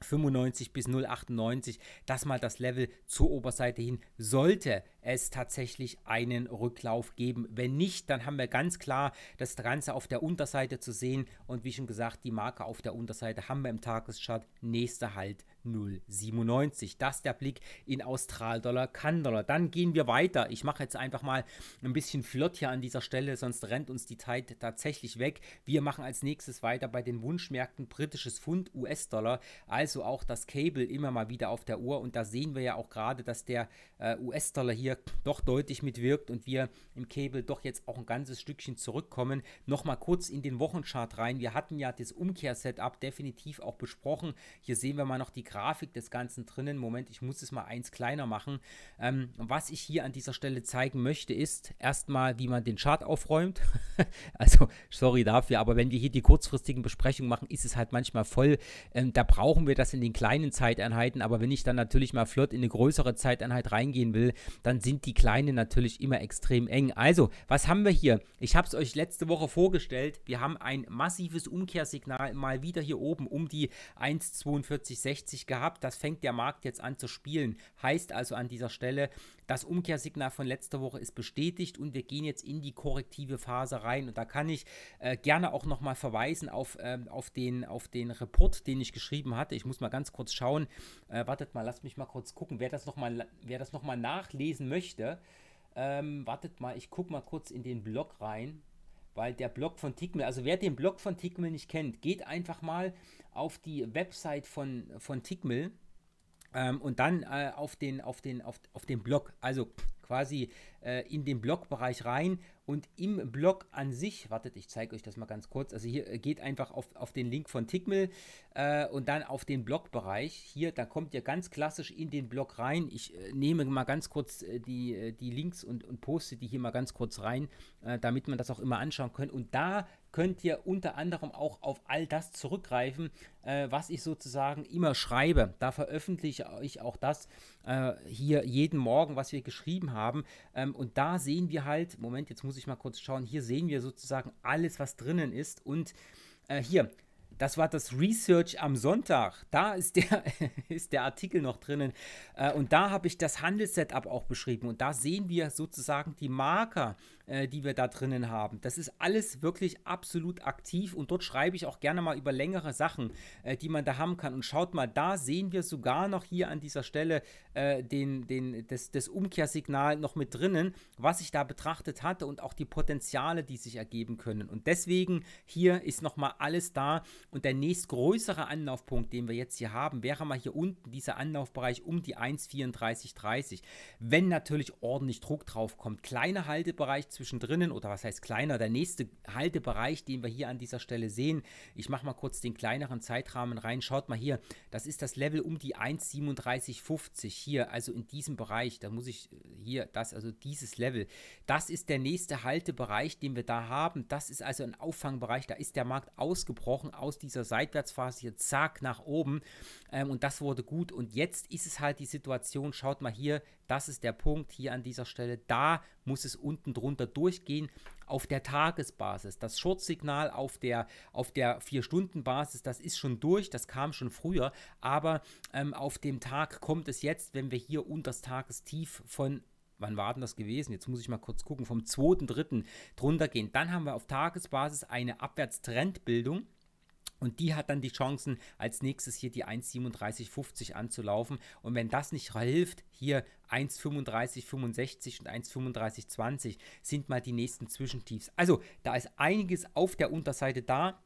fünfundneunzig bis null Komma achtundneunzig, das mal das Level zur Oberseite hin, sollte es tatsächlich einen Rücklauf geben. Wenn nicht, dann haben wir ganz klar das Ganze auf der Unterseite zu sehen und wie schon gesagt, die Marke auf der Unterseite haben wir im Tageschart, nächster Halt null Komma siebenundneunzig. Das ist der Blick in Austral-Dollar, Kann-Dollar. Dann gehen wir weiter. Ich mache jetzt einfach mal ein bisschen flott hier an dieser Stelle, sonst rennt uns die Zeit tatsächlich weg. Wir machen als nächstes weiter bei den Wunschmärkten britisches Pfund, U S-Dollar, also auch das Cable immer mal wieder auf der Uhr und da sehen wir ja auch gerade, dass der äh, U S-Dollar hier doch deutlich mitwirkt und wir im Cable doch jetzt auch ein ganzes Stückchen zurückkommen. Nochmal kurz in den Wochenchart rein. Wir hatten ja das Umkehr-Setup definitiv auch besprochen. Hier sehen wir mal noch die Grafik des Ganzen drinnen. Moment, ich muss es mal eins kleiner machen. Ähm, was ich hier an dieser Stelle zeigen möchte, ist erstmal, wie man den Chart aufräumt. Also, sorry dafür, aber wenn wir hier die kurzfristigen Besprechungen machen, ist es halt manchmal voll. Ähm, da brauchen wir das in den kleinen Zeiteinheiten, aber wenn ich dann natürlich mal flott in eine größere Zeiteinheit reingehen will, dann sind die kleinen natürlich immer extrem eng. Also, was haben wir hier? Ich habe es euch letzte Woche vorgestellt. Wir haben ein massives Umkehrsignal mal wieder hier oben um die eins Komma vier zwei sechzig gehabt. Das fängt der Markt jetzt an zu spielen. Heißt also an dieser Stelle, das Umkehrsignal von letzter Woche ist bestätigt und wir gehen jetzt in die korrektive Phase rein. Und da kann ich äh, gerne auch nochmal verweisen auf, äh, auf, den, auf den Report, den ich geschrieben hatte. Ich muss mal ganz kurz schauen. Äh, wartet mal, lasst mich mal kurz gucken. Wer das nochmal, wer das nochmal nachlesen möchte, ähm, wartet mal, ich gucke mal kurz in den Blog rein. Weil der Blog von Tickmill, also wer den Blog von Tickmill nicht kennt, geht einfach mal auf die Website von, von Tickmill ähm, und dann äh, auf, den, auf, den, auf, auf den Blog, also quasi äh, in den Blogbereich rein und im Blog an sich, wartet, ich zeige euch das mal ganz kurz, also hier geht einfach auf, auf den Link von Tickmill äh, und dann auf den Blogbereich, hier, da kommt ihr ganz klassisch in den Blog rein, ich äh, nehme mal ganz kurz äh, die, äh, die Links und, und poste die hier mal ganz kurz rein, äh, damit man das auch immer anschauen kann und da könnt ihr unter anderem auch auf all das zurückgreifen, äh, was ich sozusagen immer schreibe. Da veröffentliche ich auch das äh, hier jeden Morgen, was wir geschrieben haben. Ähm, und da sehen wir halt, Moment, jetzt muss ich mal kurz schauen, hier sehen wir sozusagen alles, was drinnen ist. Und äh, hier, das war das Research am Sonntag. Da ist der, ist der Artikel noch drinnen. Äh, und da habe ich das Handelssetup auch beschrieben. Und da sehen wir sozusagen die Marker, äh, die wir da drinnen haben. Das ist alles wirklich absolut aktiv und dort schreibe ich auch gerne mal über längere Sachen, äh, die man da haben kann. Und schaut mal, da sehen wir sogar noch hier an dieser Stelle äh, den, den, das, das Umkehrsignal noch mit drinnen, was ich da betrachtet hatte und auch die Potenziale, die sich ergeben können. Und deswegen hier ist nochmal alles da und der nächstgrößere Anlaufpunkt, den wir jetzt hier haben, wäre mal hier unten dieser Anlaufbereich um die eins Komma vierunddreißig dreißig. Wenn natürlich ordentlich Druck drauf kommt, kleiner Haltebereich zwischendrin oder was heißt kleiner, der nächste Haltebereich, den wir hier an dieser Stelle sehen, ich mache mal kurz den kleineren Zeitrahmen rein, schaut mal hier, das ist das Level um die eins Komma drei sieben fünf null hier, also in diesem Bereich, da muss ich hier, das, also dieses Level, das ist der nächste Haltebereich, den wir da haben, das ist also ein Auffangbereich, da ist der Markt ausgebrochen aus dieser Seitwärtsphase hier, zack, nach oben ähm, und das wurde gut und jetzt ist es halt die Situation, schaut mal hier, das ist der Punkt hier an dieser Stelle, da muss es unten drunter durchgehen auf der Tagesbasis. Das Short-Signal auf der, auf der vier-Stunden-Basis, das ist schon durch, das kam schon früher, aber ähm, auf dem Tag kommt es jetzt, wenn wir hier unter das Tagestief von, wann war denn das gewesen? Jetzt muss ich mal kurz gucken, vom zweiten dritten drunter gehen. Dann haben wir auf Tagesbasis eine Abwärtstrendbildung. Und die hat dann die Chancen, als nächstes hier die eins Komma drei sieben fünf null anzulaufen. Und wenn das nicht hilft, hier eins Komma drei fünf sechs fünf und eins Komma drei fünf zwei null sind mal die nächsten Zwischentiefs. Also da ist einiges auf der Unterseite da,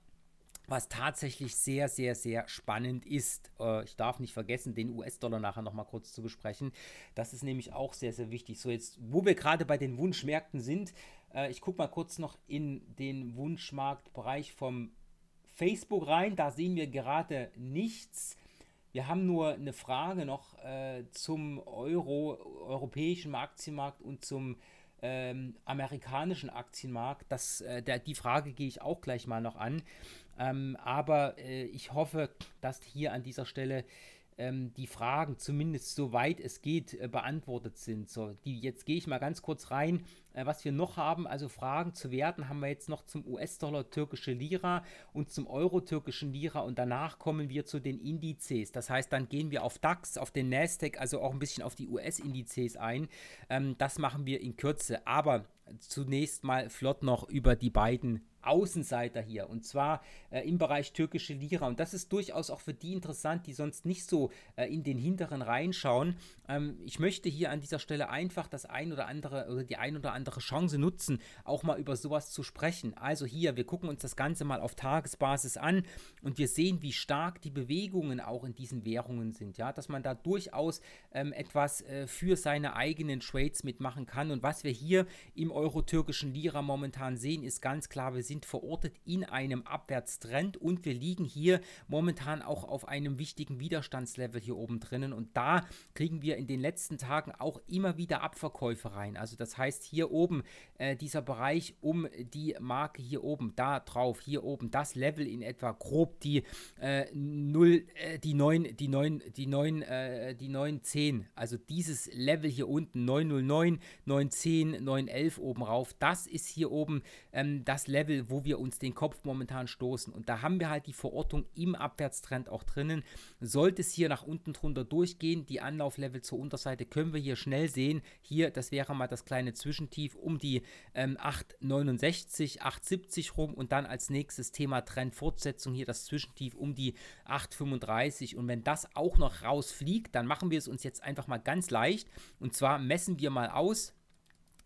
was tatsächlich sehr, sehr, sehr spannend ist. Äh, ich darf nicht vergessen, den U S-Dollar nachher nochmal kurz zu besprechen. Das ist nämlich auch sehr, sehr wichtig. So, jetzt, wo wir gerade bei den Wunschmärkten sind, äh, ich gucke mal kurz noch in den Wunschmarktbereich vom Facebook rein, da sehen wir gerade nichts. Wir haben nur eine Frage noch äh, zum Euro, europäischen Aktienmarkt und zum ähm, amerikanischen Aktienmarkt. Das, äh, der, die Frage gehe ich auch gleich mal noch an. Ähm, aber äh, ich hoffe, dass hier an dieser Stelle ähm, die Fragen zumindest soweit es geht äh, beantwortet sind. So, die, jetzt gehe ich mal ganz kurz rein. Was wir noch haben, also Fragen zu Werten, haben wir jetzt noch zum U S-Dollar türkische Lira und zum Euro türkischen Lira und danach kommen wir zu den Indizes. Das heißt, dann gehen wir auf DAX, auf den NASDAQ, also auch ein bisschen auf die U S-Indizes ein. Ähm, das machen wir in Kürze, aber zunächst mal flott noch über die beiden Außenseiter hier und zwar äh, im Bereich türkische Lira und das ist durchaus auch für die interessant, die sonst nicht so äh, in den hinteren reinschauen. Ähm, ich möchte hier an dieser Stelle einfach das ein oder andere oder die ein oder andere Chance nutzen, auch mal über sowas zu sprechen. Also hier, wir gucken uns das Ganze mal auf Tagesbasis an und wir sehen, wie stark die Bewegungen auch in diesen Währungen sind, ja, dass man da durchaus ähm, etwas äh, für seine eigenen Trades mitmachen kann und was wir hier im euro-türkischen Lira momentan sehen, ist ganz klar, wir sind verortet in einem Abwärtstrend und wir liegen hier momentan auch auf einem wichtigen Widerstandslevel hier oben drinnen und da kriegen wir in den letzten Tagen auch immer wieder Abverkäufe rein, also das heißt hier oben Oben, äh, dieser Bereich um die Marke hier oben, da drauf, hier oben, das Level in etwa grob die äh, null, äh, die neun, die neun, die neun, äh, die neun zehn, also dieses Level hier unten, neun null neun, neun zehn, neun elf oben rauf, das ist hier oben ähm, das Level, wo wir uns den Kopf momentan stoßen und da haben wir halt die Verortung im Abwärtstrend auch drinnen. Sollte es hier nach unten drunter durchgehen, die Anlauflevel zur Unterseite können wir hier schnell sehen, hier, das wäre mal das kleine Zwischentief um die ähm, acht neunundsechzig, acht siebzig rum und dann als nächstes Thema Trendfortsetzung hier das Zwischentief um die acht fünfunddreißig und wenn das auch noch rausfliegt, dann machen wir es uns jetzt einfach mal ganz leicht und zwar messen wir mal aus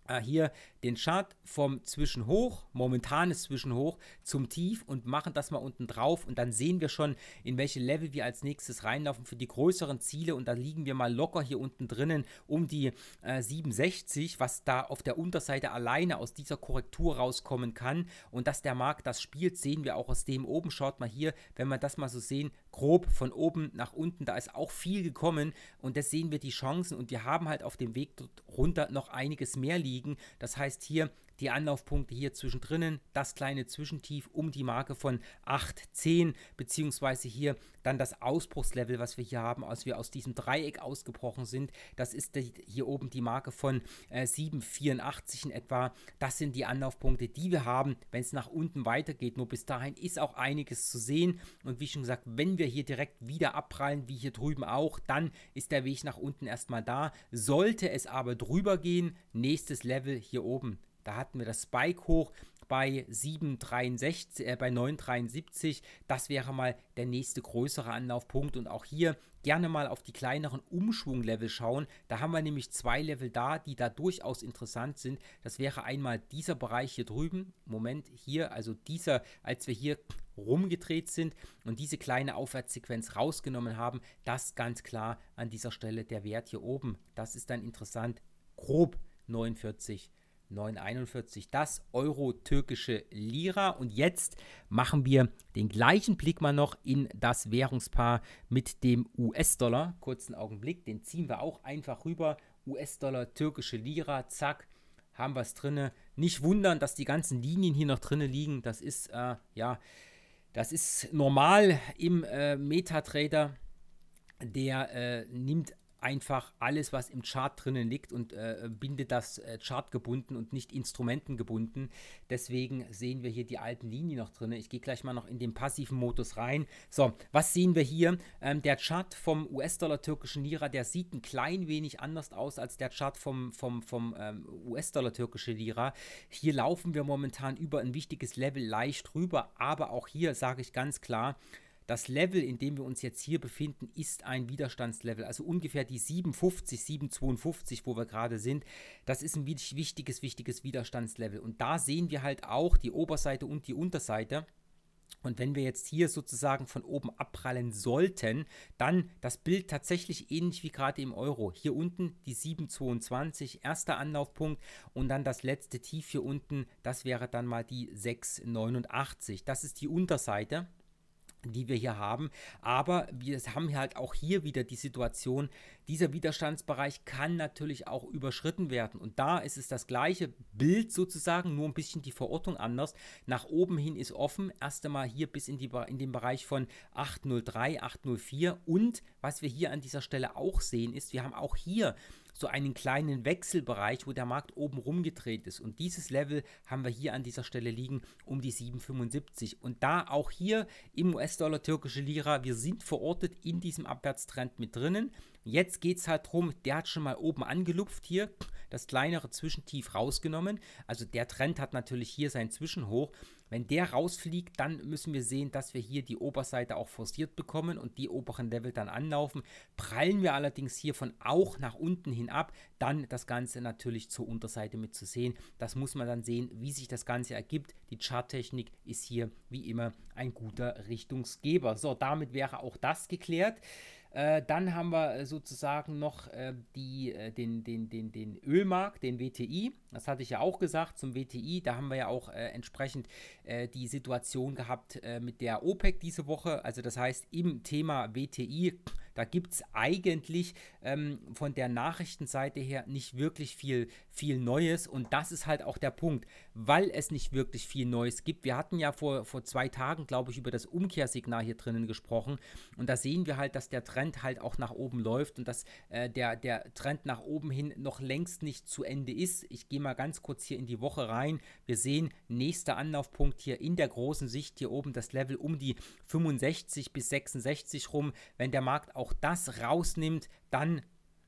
äh, hier den Chart vom Zwischenhoch, momentanes Zwischenhoch zum Tief und machen das mal unten drauf und dann sehen wir schon, in welche Level wir als nächstes reinlaufen für die größeren Ziele und da liegen wir mal locker hier unten drinnen um die äh, siebenundsechzig, was da auf der Unterseite alleine aus dieser Korrektur rauskommen kann und dass der Markt das spielt, sehen wir auch aus dem oben, schaut mal hier, wenn wir das mal so sehen, grob von oben nach unten, da ist auch viel gekommen und das sehen wir die Chancen und wir haben halt auf dem Weg dort runter noch einiges mehr liegen, das heißt hier die Anlaufpunkte hier zwischendrin, das kleine Zwischentief um die Marke von acht zehn, beziehungsweise hier dann das Ausbruchslevel, was wir hier haben, als wir aus diesem Dreieck ausgebrochen sind, das ist die, hier oben die Marke von äh, sieben vierundachtzig in etwa, das sind die Anlaufpunkte, die wir haben, wenn es nach unten weitergeht, nur bis dahin ist auch einiges zu sehen und wie schon gesagt, wenn wir hier direkt wieder abprallen, wie hier drüben auch, dann ist der Weg nach unten erstmal da, sollte es aber drüber gehen, nächstes Level hier oben. Da hatten wir das Spike hoch bei sieben Komma dreiundsechzig, äh, bei neun Komma dreiundsiebzig. Das wäre mal der nächste größere Anlaufpunkt. Und auch hier gerne mal auf die kleineren Umschwunglevel schauen. Da haben wir nämlich zwei Level da, die da durchaus interessant sind. Das wäre einmal dieser Bereich hier drüben. Moment, hier, also dieser, als wir hier rumgedreht sind und diese kleine Aufwärtssequenz rausgenommen haben. Das ganz klar an dieser Stelle der Wert hier oben. Das ist dann interessant. Grob neunundvierzig neun einundvierzig, das Euro-türkische Lira. Und jetzt machen wir den gleichen Blick mal noch in das Währungspaar mit dem U S-Dollar. Kurzen Augenblick, den ziehen wir auch einfach rüber. U S-Dollar, türkische Lira, zack, haben wir es drinne. Nicht wundern, dass die ganzen Linien hier noch drinne liegen. Das ist, äh, ja, das ist normal im äh, Metatrader. Der äh, nimmt einfach alles, was im Chart drinnen liegt und äh, bindet das äh, Chart gebunden und nicht Instrumenten gebunden. Deswegen sehen wir hier die alten Linien noch drin. Ich gehe gleich mal noch in den passiven Modus rein. So, was sehen wir hier? Ähm, der Chart vom U S-Dollar türkischen Lira, der sieht ein klein wenig anders aus als der Chart vom, vom, vom ähm, U S-Dollar türkische Lira. Hier laufen wir momentan über ein wichtiges Level leicht rüber, aber auch hier sage ich ganz klar, das Level, in dem wir uns jetzt hier befinden, ist ein Widerstandslevel, also ungefähr die sieben Komma fünfzig, sieben Komma zweiundfünfzig, wo wir gerade sind. Das ist ein wichtiges, wichtiges Widerstandslevel. Und da sehen wir halt auch die Oberseite und die Unterseite. Und wenn wir jetzt hier sozusagen von oben abprallen sollten, dann das Bild tatsächlich ähnlich wie gerade im Euro. Hier unten die sieben Komma zweiundzwanzig, erster Anlaufpunkt, und dann das letzte Tief hier unten, das wäre dann mal die sechs Komma neunundachtzig. Das ist die Unterseite, die wir hier haben, aber wir haben halt auch hier wieder die Situation, dieser Widerstandsbereich kann natürlich auch überschritten werden, und da ist es das gleiche Bild sozusagen, nur ein bisschen die Verortung anders. Nach oben hin ist offen, erst einmal hier bis in, die, in den Bereich von acht Komma null drei, acht Komma null vier, und was wir hier an dieser Stelle auch sehen ist, wir haben auch hier so einen kleinen Wechselbereich, wo der Markt oben rumgedreht ist. Und dieses Level haben wir hier an dieser Stelle liegen um die sieben Komma fünfundsiebzig. Und da auch hier im U S-Dollar türkische Lira, wir sind verortet in diesem Abwärtstrend mit drinnen. Jetzt geht es halt darum, der hat schon mal oben angelupft hier, das kleinere Zwischentief rausgenommen. Also der Trend hat natürlich hier sein Zwischenhoch. Wenn der rausfliegt, dann müssen wir sehen, dass wir hier die Oberseite auch forciert bekommen und die oberen Level dann anlaufen. Prallen wir allerdings hiervon auch nach unten hin ab, dann das Ganze natürlich zur Unterseite mit zu sehen. Das muss man dann sehen, wie sich das Ganze ergibt. Die Charttechnik ist hier wie immer ein guter Richtungsgeber. So, damit wäre auch das geklärt. Äh, dann haben wir sozusagen noch äh, die, äh, den, den, den, den Ölmarkt, den W T I. Das hatte ich ja auch gesagt zum W T I. Da haben wir ja auch äh, entsprechend äh, die Situation gehabt äh, mit der OPEC diese Woche. Also das heißt, im Thema W T I, da gibt es eigentlich ähm, von der Nachrichtenseite her nicht wirklich viel, viel Neues. Und das ist halt auch der Punkt, weil es nicht wirklich viel Neues gibt. Wir hatten ja vor, vor zwei Tagen, glaube ich, über das Umkehrsignal hier drinnen gesprochen. Und da sehen wir halt, dass der Trend halt auch nach oben läuft und dass äh, der, der Trend nach oben hin noch längst nicht zu Ende ist. Ich gehe mal ganz kurz hier in die Woche rein. Wir sehen, nächster Anlaufpunkt hier in der großen Sicht hier oben, das Level um die fünfundsechzig bis sechsundsechzig rum. Wenn der Markt auch das rausnimmt, dann,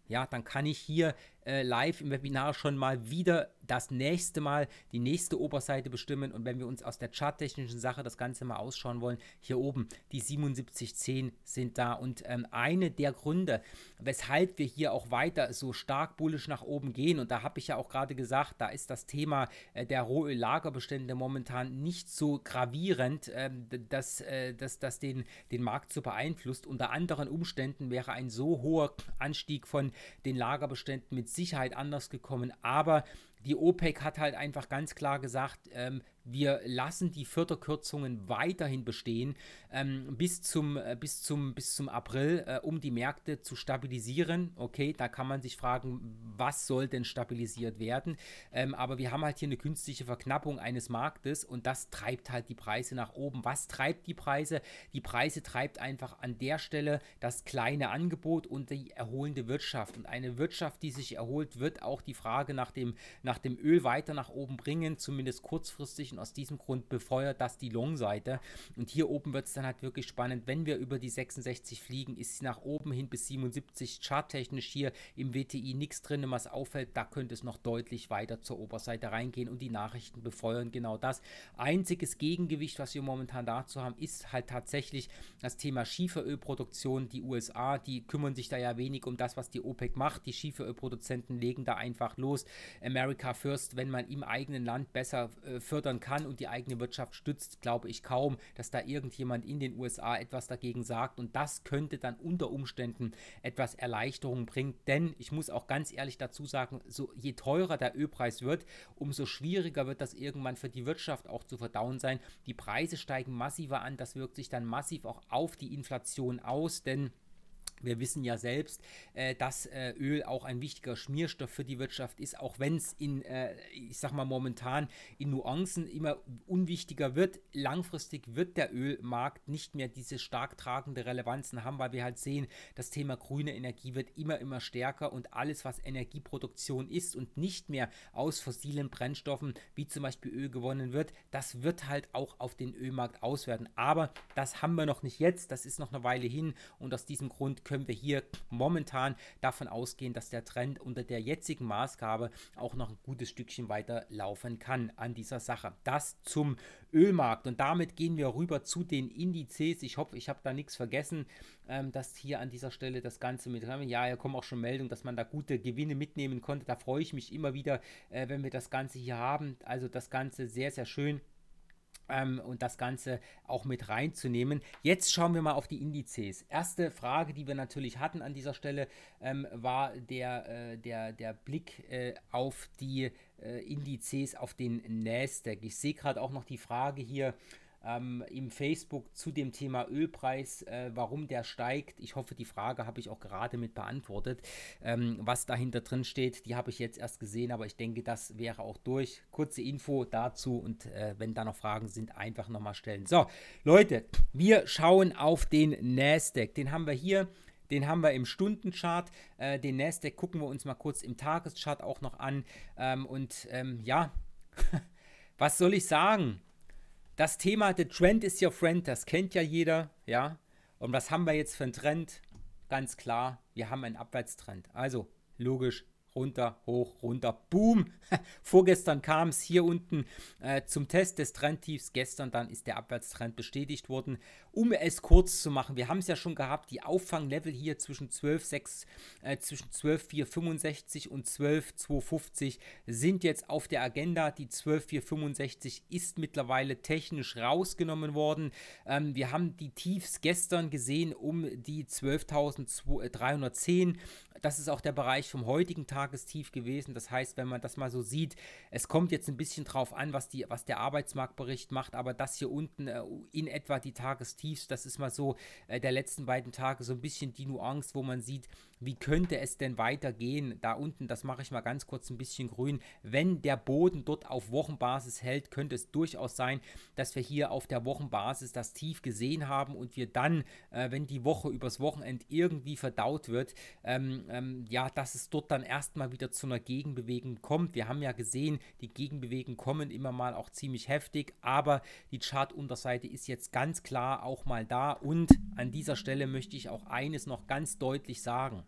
ja, dann kann ich hier äh, live im Webinar schon mal wieder das nächste Mal die nächste Oberseite bestimmen. Und wenn wir uns aus der charttechnischen Sache das Ganze mal ausschauen wollen, hier oben die siebenundsiebzig Komma zehn sind da. Und ähm, eine der Gründe, weshalb wir hier auch weiter so stark bullisch nach oben gehen, und da habe ich ja auch gerade gesagt, da ist das Thema äh, der Rohöl-Lagerbestände momentan nicht so gravierend, äh, dass äh, das dass den, den Markt so beeinflusst. Unter anderen Umständen wäre ein so hoher Anstieg von den Lagerbeständen mit Sicherheit anders gekommen, aber die OPEC hat halt einfach ganz klar gesagt, ähm, wir lassen die Förderkürzungen weiterhin bestehen ähm, bis, zum, äh, bis, zum, bis zum April, äh, um die Märkte zu stabilisieren. Okay, da kann man sich fragen, was soll denn stabilisiert werden? Ähm, aber wir haben halt hier eine künstliche Verknappung eines Marktes, und das treibt halt die Preise nach oben. Was treibt die Preise? Die Preise treibt einfach an der Stelle das kleine Angebot und die erholende Wirtschaft. Und eine Wirtschaft, die sich erholt, wird auch die Frage nach dem, nach nach dem Öl weiter nach oben bringen, zumindest kurzfristig, und aus diesem Grund befeuert das die Long-Seite. Und hier oben wird es dann halt wirklich spannend, wenn wir über die sechsundsechzig fliegen, ist nach oben hin bis siebenundsiebzig charttechnisch hier im W T I nichts drin, was auffällt, da könnte es noch deutlich weiter zur Oberseite reingehen und die Nachrichten befeuern genau das. Einziges Gegengewicht, was wir momentan dazu haben, ist halt tatsächlich das Thema Schieferölproduktion. Die U S A, die kümmern sich da ja wenig um das, was die OPEC macht. Die Schieferölproduzenten legen da einfach los. America first, wenn man im eigenen Land besser äh, fördern kann und die eigene Wirtschaft stützt, glaube ich kaum, dass da irgendjemand in den U S A etwas dagegen sagt, und das könnte dann unter Umständen etwas Erleichterung bringen, denn ich muss auch ganz ehrlich dazu sagen, so je teurer der Ölpreis wird, umso schwieriger wird das irgendwann für die Wirtschaft auch zu verdauen sein. Die Preise steigen massiver an, das wirkt sich dann massiv auch auf die Inflation aus, denn wir wissen ja selbst, äh, dass äh, Öl auch ein wichtiger Schmierstoff für die Wirtschaft ist, auch wenn es in, äh, ich sag mal momentan in Nuancen immer unwichtiger wird. Langfristig wird der Ölmarkt nicht mehr diese stark tragende Relevanzen haben, weil wir halt sehen, das Thema grüne Energie wird immer, immer stärker, und alles, was Energieproduktion ist und nicht mehr aus fossilen Brennstoffen wie zum Beispiel Öl gewonnen wird, das wird halt auch auf den Ölmarkt auswerten. Aber das haben wir noch nicht jetzt, das ist noch eine Weile hin, und aus diesem Grund können können wir hier momentan davon ausgehen, dass der Trend unter der jetzigen Maßgabe auch noch ein gutes Stückchen weiter laufen kann an dieser Sache. Das zum Ölmarkt, und damit gehen wir rüber zu den Indizes. Ich hoffe, ich habe da nichts vergessen, ähm, dass hier an dieser Stelle das Ganze mit rein. Ja, hier kommen auch schon Meldungen, dass man da gute Gewinne mitnehmen konnte. Da freue ich mich immer wieder, äh, wenn wir das Ganze hier haben. Also das Ganze sehr, sehr schön. Ähm, und das Ganze auch mit reinzunehmen. Jetzt schauen wir mal auf die Indizes. Erste Frage, die wir natürlich hatten an dieser Stelle, ähm, war der, äh, der, der Blick äh, auf die äh, Indizes, auf den NASDAQ. Ich sehe gerade auch noch die Frage hier Ähm, im Facebook zu dem Thema Ölpreis, äh, warum der steigt. Ich hoffe, die Frage habe ich auch gerade mit beantwortet. Ähm, was dahinter drin steht, die habe ich jetzt erst gesehen, aber ich denke, das wäre auch durch. Kurze Info dazu, und äh, wenn da noch Fragen sind, einfach nochmal stellen. So, Leute, wir schauen auf den NASDAQ. Den haben wir hier. Den haben wir im Stundenchart, äh, den NASDAQ gucken wir uns mal kurz im Tageschart auch noch an. Ähm, und ähm, ja, was soll ich sagen? Das Thema The Trend is Your Friend, das kennt ja jeder, ja. Und was haben wir jetzt für einen Trend? Ganz klar, wir haben einen Abwärtstrend. Also logisch, runter, hoch, runter, boom. Vorgestern kam es hier unten äh, zum Test des Trendtiefs. Gestern dann ist der Abwärtstrend bestätigt worden. Um es kurz zu machen, wir haben es ja schon gehabt, die Auffanglevel hier zwischen zwölf Komma sechs, äh, zwischen zwölf Komma vierhundertfünfundsechzig und zwölf Komma zweihundertfünfzig sind jetzt auf der Agenda. Die zwölf Komma vierhundertfünfundsechzig ist mittlerweile technisch rausgenommen worden. Ähm, wir haben die Tiefs gestern gesehen um die zwölftausenddreihundertzehn. Das ist auch der Bereich vom heutigen Tagestief gewesen. Das heißt, wenn man das mal so sieht, es kommt jetzt ein bisschen drauf an, was, die, was der Arbeitsmarktbericht macht, aber das hier unten äh, in etwa die Tagestiefs, das ist mal so äh, der letzten beiden Tage so ein bisschen die Nuance, wo man sieht, wie könnte es denn weitergehen. Da unten, das mache ich mal ganz kurz ein bisschen grün, wenn der Boden dort auf Wochenbasis hält, könnte es durchaus sein, dass wir hier auf der Wochenbasis das Tief gesehen haben und wir dann, äh, wenn die Woche übers Wochenende irgendwie verdaut wird, ähm, ähm, ja, dass es dort dann erstmal wieder zu einer Gegenbewegung kommt. Wir haben ja gesehen, die Gegenbewegungen kommen immer mal auch ziemlich heftig, aber die Chartunterseite ist jetzt ganz klar auch mal da, und an dieser Stelle möchte ich auch eines noch ganz deutlich sagen.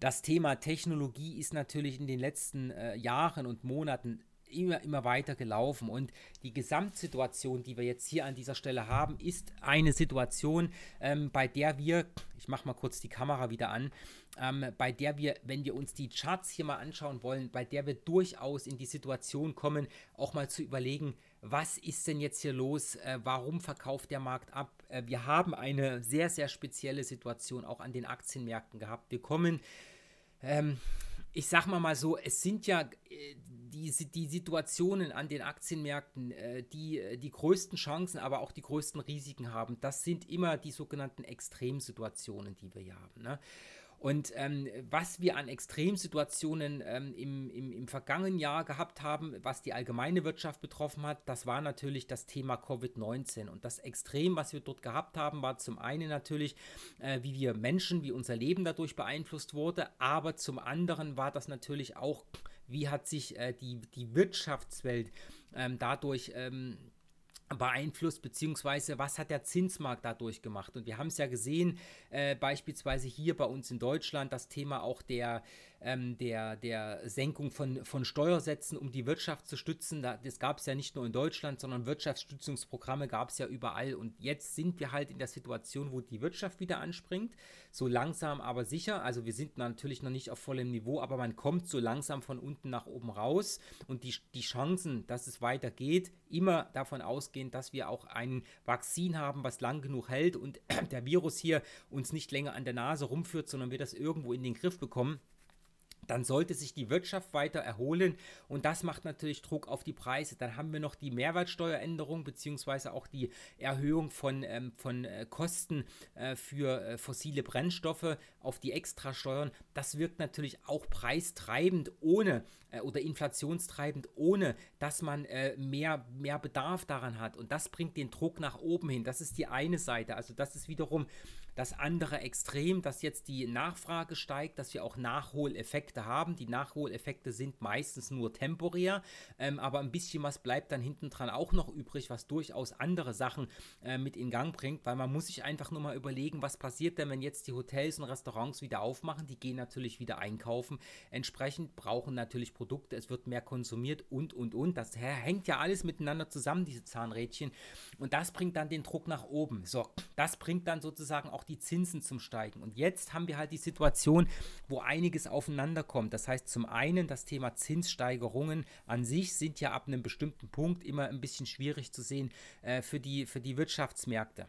Das Thema Technologie ist natürlich in den letzten äh, Jahren und Monaten immer, immer weiter gelaufen, und die Gesamtsituation, die wir jetzt hier an dieser Stelle haben, ist eine Situation, ähm, bei der wir, ich mache mal kurz die Kamera wieder an, Ähm, bei der wir, wenn wir uns die Charts hier mal anschauen wollen, bei der wir durchaus in die Situation kommen, auch mal zu überlegen, was ist denn jetzt hier los, äh, warum verkauft der Markt ab? Äh, wir haben eine sehr, sehr spezielle Situation auch an den Aktienmärkten gehabt. Wir kommen, ähm, ich sag mal mal so, es sind ja äh, die, die Situationen an den Aktienmärkten, äh, die die größten Chancen, aber auch die größten Risiken haben. Das sind immer die sogenannten Extremsituationen, die wir hier haben, ne? Und ähm, was wir an Extremsituationen ähm, im, im, im vergangenen Jahr gehabt haben, was die allgemeine Wirtschaft betroffen hat, das war natürlich das Thema Covid neunzehn. Und das Extrem, was wir dort gehabt haben, war zum einen natürlich, äh, wie wir Menschen, wie unser Leben dadurch beeinflusst wurde, aber zum anderen war das natürlich auch, wie hat sich äh, die, die Wirtschaftswelt ähm, dadurch ähm, beeinflusst, beziehungsweise was hat der Zinsmarkt dadurch gemacht? Und wir haben es ja gesehen, äh, beispielsweise hier bei uns in Deutschland, das Thema auch der, ähm, der, der Senkung von, von Steuersätzen, um die Wirtschaft zu stützen. Da, das gab es ja nicht nur in Deutschland, sondern Wirtschaftsstützungsprogramme gab es ja überall. Und jetzt sind wir halt in der Situation, wo die Wirtschaft wieder anspringt, so langsam aber sicher. Also wir sind natürlich noch nicht auf vollem Niveau, aber man kommt so langsam von unten nach oben raus. Und die, die Chancen, dass es weitergeht, immer davon ausgehen, dass wir auch ein Vakzin haben, was lang genug hält und der Virus hier uns nicht länger an der Nase rumführt, sondern wir das irgendwo in den Griff bekommen, dann sollte sich die Wirtschaft weiter erholen und das macht natürlich Druck auf die Preise. Dann haben wir noch die Mehrwertsteueränderung beziehungsweise auch die Erhöhung von, ähm, von äh, Kosten äh, für äh, fossile Brennstoffe auf die Extrasteuern. Das wirkt natürlich auch preistreibend ohne äh, oder inflationstreibend, ohne dass man äh, mehr, mehr Bedarf daran hat. Und das bringt den Druck nach oben hin. Das ist die eine Seite. Also das ist wiederum das andere Extrem, dass jetzt die Nachfrage steigt, dass wir auch Nachholeffekte haben. Die Nachholeffekte sind meistens nur temporär, ähm, aber ein bisschen was bleibt dann hinten dran auch noch übrig, was durchaus andere Sachen äh, mit in Gang bringt, weil man muss sich einfach nur mal überlegen, was passiert denn, wenn jetzt die Hotels und Restaurants wieder aufmachen. Die gehen natürlich wieder einkaufen, entsprechend brauchen natürlich Produkte, es wird mehr konsumiert und, und, und. Das hängt ja alles miteinander zusammen, diese Zahnrädchen, und das bringt dann den Druck nach oben. So, das bringt dann sozusagen auch die Zinsen zum Steigen. Und jetzt haben wir halt die Situation, wo einiges aufeinander kommt. Das heißt, zum einen das Thema Zinssteigerungen an sich sind ja ab einem bestimmten Punkt immer ein bisschen schwierig zu sehen äh, für die, für die Wirtschaftsmärkte.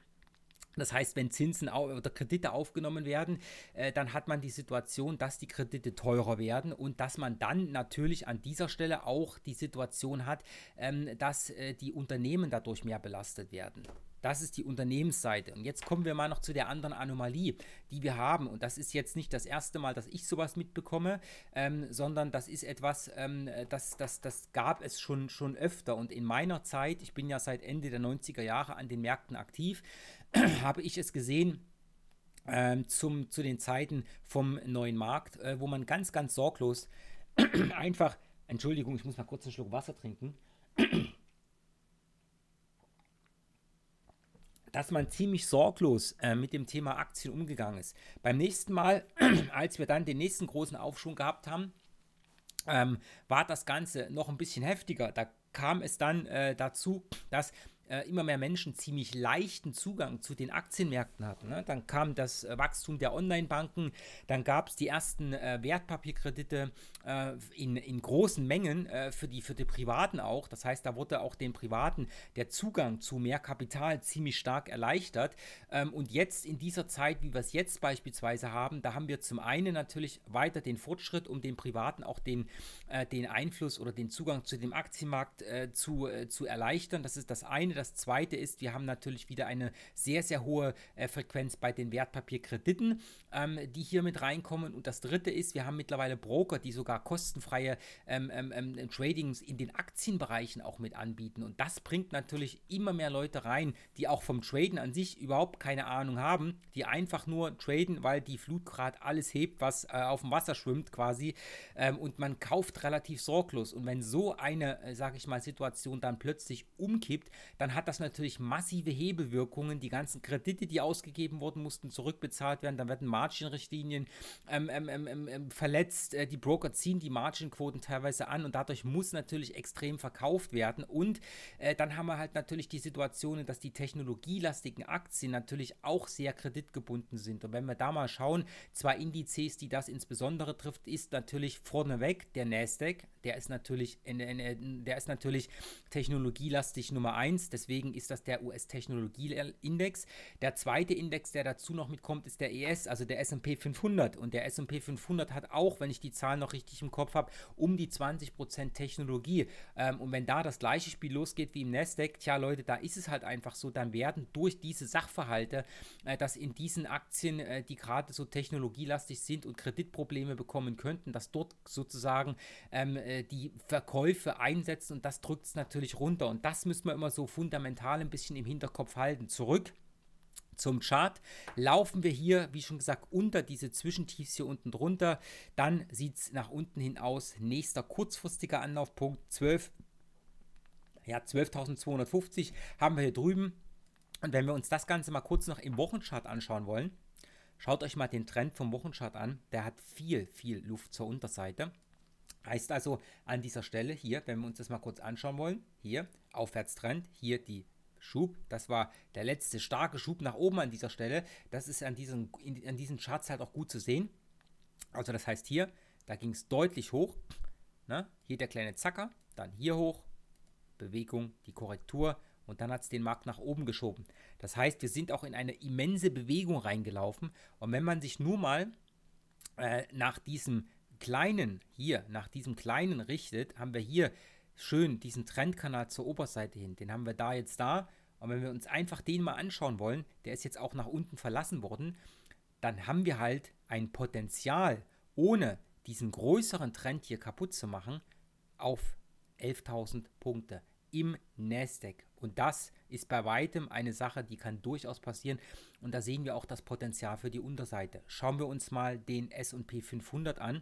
Das heißt, wenn Zinsen oder Kredite aufgenommen werden, äh, dann hat man die Situation, dass die Kredite teurer werden und dass man dann natürlich an dieser Stelle auch die Situation hat, ähm, dass äh, die Unternehmen dadurch mehr belastet werden. Das ist die Unternehmensseite. Und jetzt kommen wir mal noch zu der anderen Anomalie, die wir haben. Und das ist jetzt nicht das erste Mal, dass ich sowas mitbekomme, ähm, sondern das ist etwas, ähm, das, das, das gab es schon, schon öfter. Und in meiner Zeit, ich bin ja seit Ende der neunziger Jahre an den Märkten aktiv, habe ich es gesehen, ähm, zum, zu den Zeiten vom neuen Markt, äh, wo man ganz, ganz sorglos einfach, Entschuldigung, ich muss mal kurz einen Schluck Wasser trinken, dass man ziemlich sorglos äh, mit dem Thema Aktien umgegangen ist. Beim nächsten Mal, als wir dann den nächsten großen Aufschwung gehabt haben, ähm, war das Ganze noch ein bisschen heftiger. Da kam es dann äh, dazu, dass äh, immer mehr Menschen ziemlich leichten Zugang zu den Aktienmärkten hatten, ne? Dann kam das äh, Wachstum der Online-Banken, dann gab es die ersten äh, Wertpapierkredite äh, in, in großen Mengen äh, für die, für die Privaten auch. Das heißt, da wurde auch den Privaten der Zugang zu mehr Kapital ziemlich stark erleichtert. Ähm, und jetzt in dieser Zeit, wie wir es jetzt beispielsweise haben, da haben wir zum einen natürlich weiter den Fortschritt, um den Privaten auch den, äh, den Einfluss oder den Zugang zu dem Aktienmarkt Zu, zu erleichtern. Das ist das eine. Das zweite ist, wir haben natürlich wieder eine sehr, sehr hohe äh, Frequenz bei den Wertpapierkrediten, ähm, die hier mit reinkommen. Und das dritte ist, wir haben mittlerweile Broker, die sogar kostenfreie ähm, ähm, Tradings in den Aktienbereichen auch mit anbieten. Und das bringt natürlich immer mehr Leute rein, die auch vom Traden an sich überhaupt keine Ahnung haben, die einfach nur traden, weil die Flut gerade alles hebt, was äh, auf dem Wasser schwimmt quasi. Ähm, und man kauft relativ sorglos. Und wenn so eine, äh, sage ich mal, Situation dann plötzlich umkippt, dann hat das natürlich massive Hebelwirkungen. Die ganzen Kredite, die ausgegeben wurden, mussten zurückbezahlt werden. Dann werden Margin-Richtlinien ähm, ähm, ähm, verletzt. Die Broker ziehen die Margin-Quoten teilweise an und dadurch muss natürlich extrem verkauft werden. Und äh, dann haben wir halt natürlich die Situation, dass die technologielastigen Aktien natürlich auch sehr kreditgebunden sind. Und wenn wir da mal schauen, zwei Indizes, die das insbesondere trifft, ist natürlich vorneweg der NASDAQ. Der ist natürlich in, in, in, der ist natürlich Natürlich technologielastig Nummer eins, deswegen ist das der U S-Technologieindex. Der zweite Index, der dazu noch mitkommt, ist der E S, also der S und P fünfhundert. Und der S und P fünfhundert hat auch, wenn ich die Zahlen noch richtig im Kopf habe, um die zwanzig Prozent Technologie. Ähm, und wenn da das gleiche Spiel losgeht wie im Nasdaq, tja Leute, da ist es halt einfach so, dann werden durch diese Sachverhalte, äh, dass in diesen Aktien, äh, die gerade so technologielastig sind und Kreditprobleme bekommen könnten, dass dort sozusagen ähm, äh, die Verkäufe einsetzen, und das drückt es natürlich runter. Und das müssen wir immer so fundamental ein bisschen im Hinterkopf halten. Zurück zum Chart. Laufen wir hier, wie schon gesagt, unter diese Zwischentiefs hier unten drunter. Dann sieht es nach unten hin aus. Nächster kurzfristiger Anlaufpunkt zwölf. Ja, zwölftausendzweihundertfünfzig haben wir hier drüben. Und wenn wir uns das Ganze mal kurz noch im Wochenchart anschauen wollen, schaut euch mal den Trend vom Wochenchart an. Der hat viel, viel Luft zur Unterseite. Heißt also an dieser Stelle hier, wenn wir uns das mal kurz anschauen wollen, hier Aufwärtstrend, hier die Schub, das war der letzte starke Schub nach oben an dieser Stelle. Das ist an diesen, in, an diesen Charts halt auch gut zu sehen. Also das heißt hier, da ging es deutlich hoch. Ne? Hier der kleine Zacker, dann hier hoch, Bewegung, die Korrektur und dann hat es den Markt nach oben geschoben. Das heißt, wir sind auch in eine immense Bewegung reingelaufen. Und wenn man sich nur mal äh, nach diesem kleinen hier, nach diesem kleinen richtet, haben wir hier schön diesen Trendkanal zur Oberseite hin. Den haben wir da jetzt da. Und wenn wir uns einfach den mal anschauen wollen, der ist jetzt auch nach unten verlassen worden, dann haben wir halt ein Potenzial, ohne diesen größeren Trend hier kaputt zu machen, auf elftausend Punkte im NASDAQ. Und das ist bei weitem eine Sache, die kann durchaus passieren. Und da sehen wir auch das Potenzial für die Unterseite. Schauen wir uns mal den S und P fünfhundert an.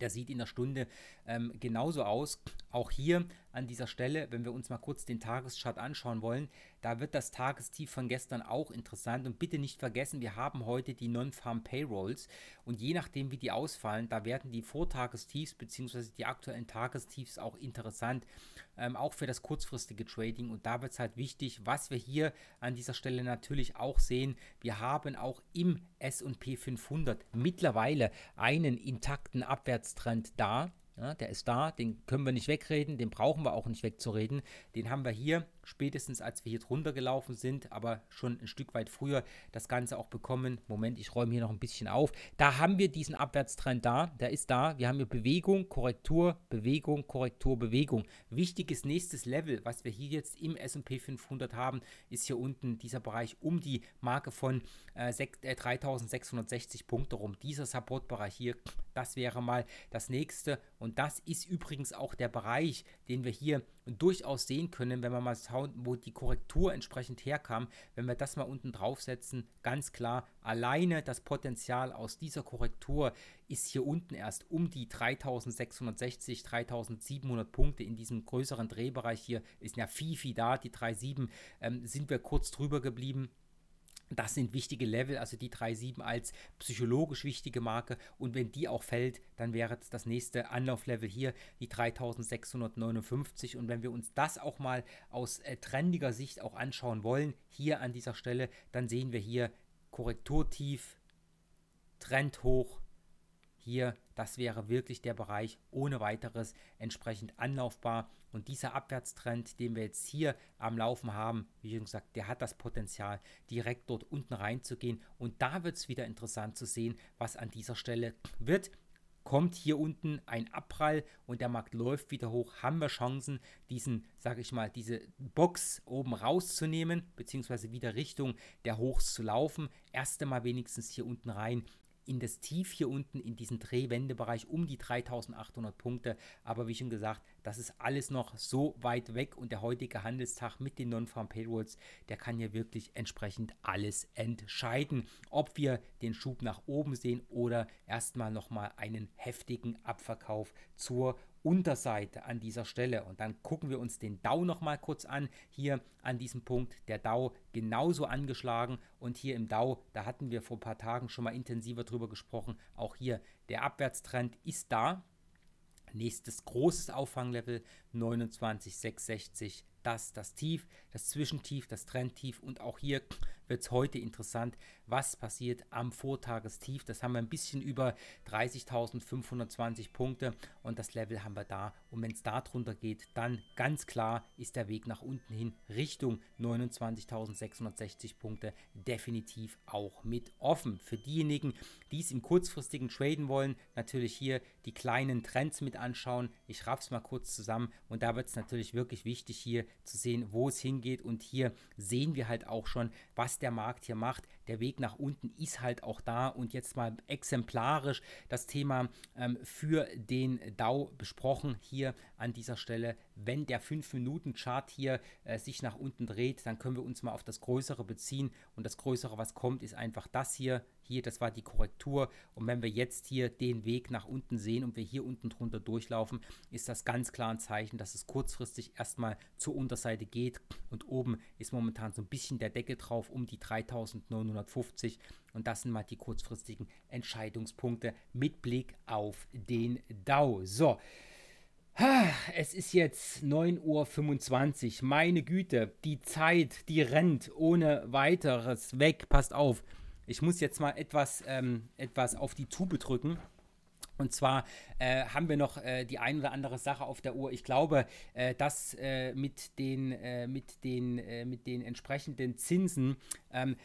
Der sieht in der Stunde ähm, genauso aus. Auch hier an dieser Stelle, wenn wir uns mal kurz den Tageschart anschauen wollen, da wird das Tagestief von gestern auch interessant. Und bitte nicht vergessen, wir haben heute die Non-Farm-Payrolls. Und je nachdem, wie die ausfallen, da werden die Vortagestiefs bzw. die aktuellen Tagestiefs auch interessant, ähm, auch für das kurzfristige Trading. Und da wird es halt wichtig, was wir hier an dieser Stelle natürlich auch sehen. Wir haben auch im S und P fünfhundert mittlerweile einen intakten Abwärtstrend da. Ja, der ist da, den können wir nicht wegreden, den brauchen wir auch nicht wegzureden. Den haben wir hier, spätestens als wir hier drunter gelaufen sind, aber schon ein Stück weit früher das Ganze auch bekommen. Moment, ich räume hier noch ein bisschen auf. Da haben wir diesen Abwärtstrend da, der ist da. Wir haben hier Bewegung, Korrektur, Bewegung, Korrektur, Bewegung. Wichtiges nächstes Level, was wir hier jetzt im S und P fünfhundert haben, ist hier unten dieser Bereich um die Marke von äh, dreitausendsechshundertsechzig Punkte rum. Dieser Supportbereich hier, das wäre mal das nächste. Und das ist übrigens auch der Bereich, den wir hier durchaus sehen können, wenn wir mal schauen, wo die Korrektur entsprechend herkam. Wenn wir das mal unten draufsetzen, ganz klar, alleine das Potenzial aus dieser Korrektur ist hier unten erst um die dreitausendsechshundertsechzig, dreitausendsiebenhundert Punkte in diesem größeren Drehbereich hier. Ist ja viel, viel da, die drei Komma sieben ähm, sind wir kurz drüber geblieben. Das sind wichtige Level, also die drei Komma sieben als psychologisch wichtige Marke. Und wenn die auch fällt, dann wäre das nächste Anlauflevel hier die dreitausendsechshundertneunundfünfzig. Und wenn wir uns das auch mal aus äh, trendiger Sicht auch anschauen wollen, hier an dieser Stelle, dann sehen wir hier Korrekturtief, Trend hoch. Hier, das wäre wirklich der Bereich ohne weiteres entsprechend anlaufbar. Und dieser Abwärtstrend, den wir jetzt hier am Laufen haben, wie schon gesagt, der hat das Potenzial, direkt dort unten reinzugehen. Und da wird es wieder interessant zu sehen, was an dieser Stelle wird. Kommt hier unten ein Abprall und der Markt läuft wieder hoch, haben wir Chancen, diesen, sage ich mal, diese Box oben rauszunehmen, beziehungsweise wieder Richtung der Hochs zu laufen. Erst einmal wenigstens hier unten rein in das Tief hier unten, in diesen Drehwendebereich um die dreitausendachthundert Punkte. Aber wie schon gesagt, das ist alles noch so weit weg und der heutige Handelstag mit den Non-Farm-Payrolls, der kann ja wirklich entsprechend alles entscheiden, ob wir den Schub nach oben sehen oder erstmal nochmal einen heftigen Abverkauf zur Unterseite an dieser Stelle. Und dann gucken wir uns den Dow nochmal kurz an. Hier an diesem Punkt der Dow genauso angeschlagen und hier im Dow, da hatten wir vor ein paar Tagen schon mal intensiver drüber gesprochen, auch hier der Abwärtstrend ist da. Nächstes großes Auffanglevel neunundzwanzig Komma sechshundertsechzig, das das Tief, das Zwischentief, das Trendtief und auch hier wird es heute interessant, was passiert am Vortagestief. Das haben wir ein bisschen über dreißigtausendfünfhundertzwanzig Punkte und das Level haben wir da. Und wenn es da drunter geht, dann ganz klar ist der Weg nach unten hin Richtung neunundzwanzigtausendsechshundertsechzig Punkte definitiv auch mit offen. Für diejenigen, die es im kurzfristigen Traden wollen, natürlich hier die kleinen Trends mit anschauen. Ich raff's mal kurz zusammen und da wird es natürlich wirklich wichtig hier zu sehen, wo es hingeht und hier sehen wir halt auch schon, was der Markt hier macht. der Weg nach unten ist halt auch da. Und jetzt mal exemplarisch das Thema ähm, für den Dow besprochen hier an dieser Stelle. Wenn der fünf Minuten Chart hier äh, sich nach unten dreht, dann können wir uns mal auf das Größere beziehen. Und das Größere, was kommt, ist einfach das hier. Hier, das war die Korrektur. Und wenn wir jetzt hier den Weg nach unten sehen und wir hier unten drunter durchlaufen, ist das ganz klar ein Zeichen, dass es kurzfristig erstmal zur Unterseite geht. Und oben ist momentan so ein bisschen der Deckel drauf um die dreitausendneunhundertfünfzig. Und das sind mal die kurzfristigen Entscheidungspunkte mit Blick auf den Dow. So, es ist jetzt neun Uhr fünfundzwanzig. Meine Güte, die Zeit, die rennt ohne weiteres weg. Passt auf. Ich muss jetzt mal etwas, ähm, etwas auf die Tube drücken. Und zwar äh, haben wir noch äh, die ein oder andere Sache auf der Uhr. Ich glaube, äh, dass äh, mit den, äh, mit den, äh, mit den entsprechenden Zinsen... Ähm,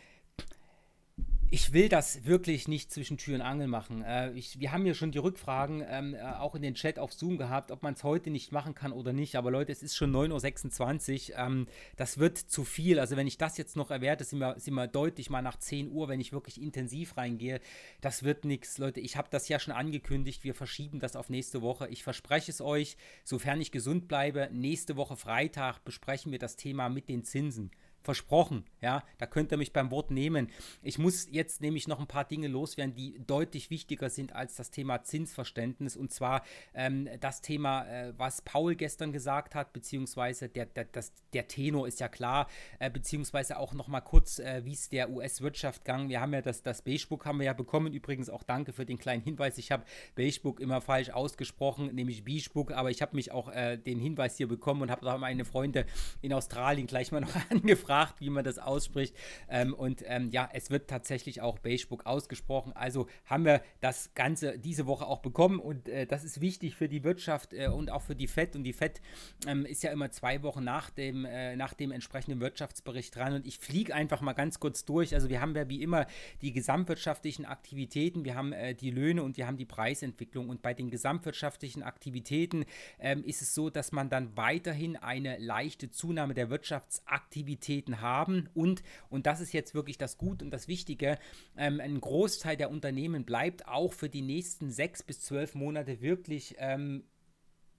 Ich will das wirklich nicht zwischen Tür und Angel machen. Äh, ich, wir haben ja schon die Rückfragen ähm, auch in den Chat auf Zoom gehabt, ob man es heute nicht machen kann oder nicht. Aber Leute, es ist schon neun Uhr sechsundzwanzig. Ähm, das wird zu viel. Also wenn ich das jetzt noch erwerte, sind wir, sind wir deutlich mal nach zehn Uhr, wenn ich wirklich intensiv reingehe. Das wird nichts. Leute, ich habe das ja schon angekündigt. Wir verschieben das auf nächste Woche. Ich verspreche es euch, sofern ich gesund bleibe, nächste Woche Freitag besprechen wir das Thema mit den Zinsen. Versprochen, ja, da könnt ihr mich beim Wort nehmen. Ich muss jetzt nämlich noch ein paar Dinge loswerden, die deutlich wichtiger sind als das Thema Zinsverständnis, und zwar ähm, das Thema, äh, was Paul gestern gesagt hat, beziehungsweise der, der, das, der Tenor ist ja klar, äh, beziehungsweise auch nochmal kurz, äh, wie es der U S-Wirtschaft ging. Wir haben ja das, das Beige Book haben wir ja bekommen, übrigens auch danke für den kleinen Hinweis, ich habe Beige Book immer falsch ausgesprochen, nämlich Beige Book, aber ich habe mich auch äh, den Hinweis hier bekommen und habe da meine Freunde in Australien gleich mal noch angefragt, wie man das ausspricht, ähm, und ähm, ja, es wird tatsächlich auch Beige Book ausgesprochen, also haben wir das Ganze diese Woche auch bekommen, und äh, das ist wichtig für die Wirtschaft äh, und auch für die Fed, und die Fed ähm, ist ja immer zwei Wochen nach dem, äh, nach dem entsprechenden Wirtschaftsbericht dran, und ich fliege einfach mal ganz kurz durch. Also wir haben ja wie immer die gesamtwirtschaftlichen Aktivitäten, wir haben äh, die Löhne und wir haben die Preisentwicklung, und bei den gesamtwirtschaftlichen Aktivitäten ähm, ist es so, dass man dann weiterhin eine leichte Zunahme der Wirtschaftsaktivität haben, und, und das ist jetzt wirklich das Gute und das Wichtige, ähm, ein Großteil der Unternehmen bleibt auch für die nächsten sechs bis zwölf Monate wirklich ähm,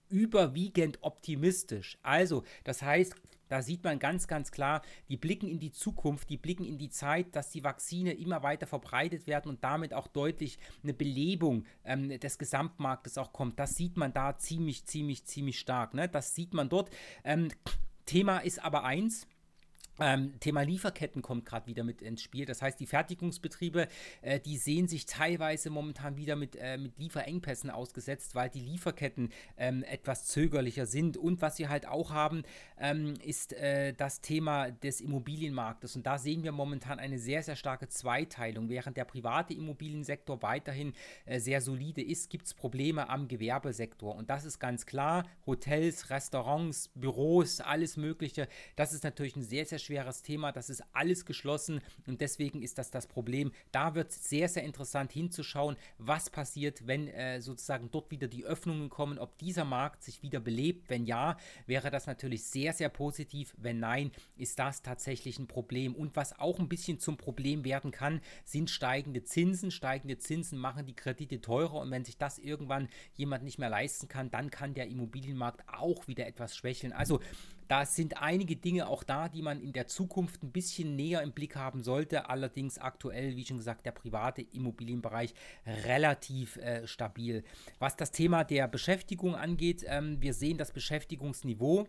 überwiegend optimistisch. Also, das heißt, da sieht man ganz, ganz klar, die blicken in die Zukunft, die blicken in die Zeit, dass die Vakzine immer weiter verbreitet werden und damit auch deutlich eine Belebung ähm, des Gesamtmarktes auch kommt. Das sieht man da ziemlich, ziemlich, ziemlich stark, ne? Das sieht man dort. Ähm, Thema ist aber eins, Ähm, Thema Lieferketten kommt gerade wieder mit ins Spiel. Das heißt, die Fertigungsbetriebe, äh, die sehen sich teilweise momentan wieder mit, äh, mit Lieferengpässen ausgesetzt, weil die Lieferketten ähm, etwas zögerlicher sind. Und was wir halt auch haben, ähm, ist äh, das Thema des Immobilienmarktes. Und da sehen wir momentan eine sehr, sehr starke Zweiteilung. Während der private Immobiliensektor weiterhin äh, sehr solide ist, gibt es Probleme am Gewerbesektor. Und das ist ganz klar. Hotels, Restaurants, Büros, alles Mögliche. Das ist natürlich ein sehr, sehr schweres Thema, das ist alles geschlossen, und deswegen ist das das Problem. Da wird es sehr, sehr interessant hinzuschauen, was passiert, wenn äh, sozusagen dort wieder die Öffnungen kommen, ob dieser Markt sich wieder belebt. Wenn ja, wäre das natürlich sehr, sehr positiv. Wenn nein, ist das tatsächlich ein Problem. Und was auch ein bisschen zum Problem werden kann, sind steigende Zinsen. Steigende Zinsen machen die Kredite teurer, und wenn sich das irgendwann jemand nicht mehr leisten kann, dann kann der Immobilienmarkt auch wieder etwas schwächeln. Also da sind einige Dinge auch da, die man in der Zukunft ein bisschen näher im Blick haben sollte. Allerdings aktuell, wie schon gesagt, der private Immobilienbereich relativ äh, stabil. Was das Thema der Beschäftigung angeht, ähm, wir sehen das Beschäftigungsniveau.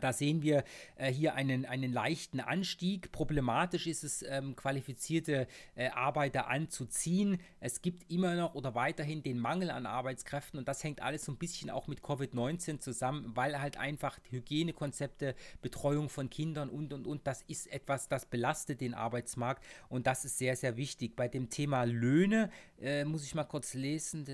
Da sehen wir äh, hier einen, einen leichten Anstieg. Problematisch ist es, ähm, qualifizierte äh, Arbeiter anzuziehen. Es gibt immer noch oder weiterhin den Mangel an Arbeitskräften, und das hängt alles so ein bisschen auch mit Covid neunzehn zusammen, weil halt einfach Hygienekonzepte, Betreuung von Kindern und, und, und, das ist etwas, das belastet den Arbeitsmarkt, und das ist sehr, sehr wichtig. Bei dem Thema Löhne äh, muss ich mal kurz lesen.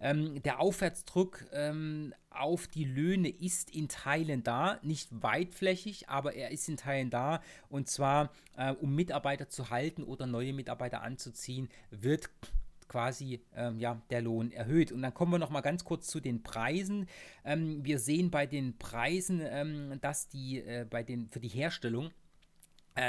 Ähm, der Aufwärtsdruck ähm, auf die Löhne ist in Teilen da, nicht weitflächig, aber er ist in Teilen da, und zwar äh, um Mitarbeiter zu halten oder neue Mitarbeiter anzuziehen, wird quasi ähm, ja, der Lohn erhöht. Und dann kommen wir noch mal ganz kurz zu den Preisen. Ähm, wir sehen bei den Preisen, ähm, dass die äh, bei den für die Herstellung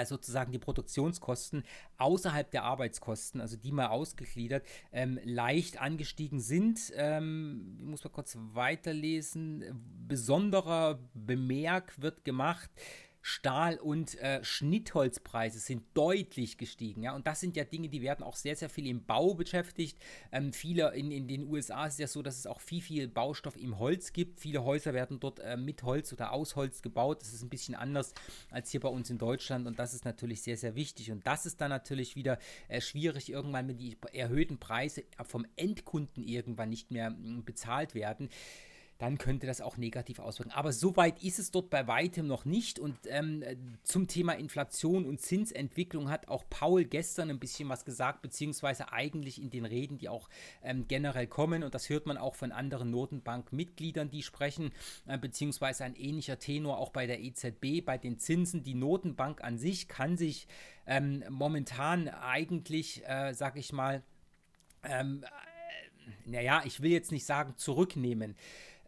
sozusagen die Produktionskosten außerhalb der Arbeitskosten, also die mal ausgegliedert, ähm, leicht angestiegen sind. Ähm, ich muss mal kurz weiterlesen. Besonderer Bemerk wird gemacht, Stahl- und äh, Schnittholzpreise sind deutlich gestiegen. Ja? Und das sind ja Dinge, die werden auch sehr, sehr viel im Bau beschäftigt. Ähm, viele in, in den U S A ist ja so, dass es auch viel, viel Baustoff im Holz gibt. Viele Häuser werden dort äh, mit Holz oder aus Holz gebaut. Das ist ein bisschen anders als hier bei uns in Deutschland. Und das ist natürlich sehr, sehr wichtig. Und das ist dann natürlich wieder äh, schwierig, irgendwann, wenn die erhöhten Preise vom Endkunden irgendwann nicht mehr mh, bezahlt werden. Dann könnte das auch negativ auswirken. Aber so weit ist es dort bei weitem noch nicht. Und ähm, zum Thema Inflation und Zinsentwicklung hat auch Powell gestern ein bisschen was gesagt, beziehungsweise eigentlich in den Reden, die auch ähm, generell kommen. Und das hört man auch von anderen Notenbankmitgliedern, die sprechen, äh, beziehungsweise ein ähnlicher Tenor auch bei der E Z B, bei den Zinsen. Die Notenbank an sich kann sich ähm, momentan eigentlich, äh, sag ich mal, ähm, naja, ich will jetzt nicht sagen zurücknehmen.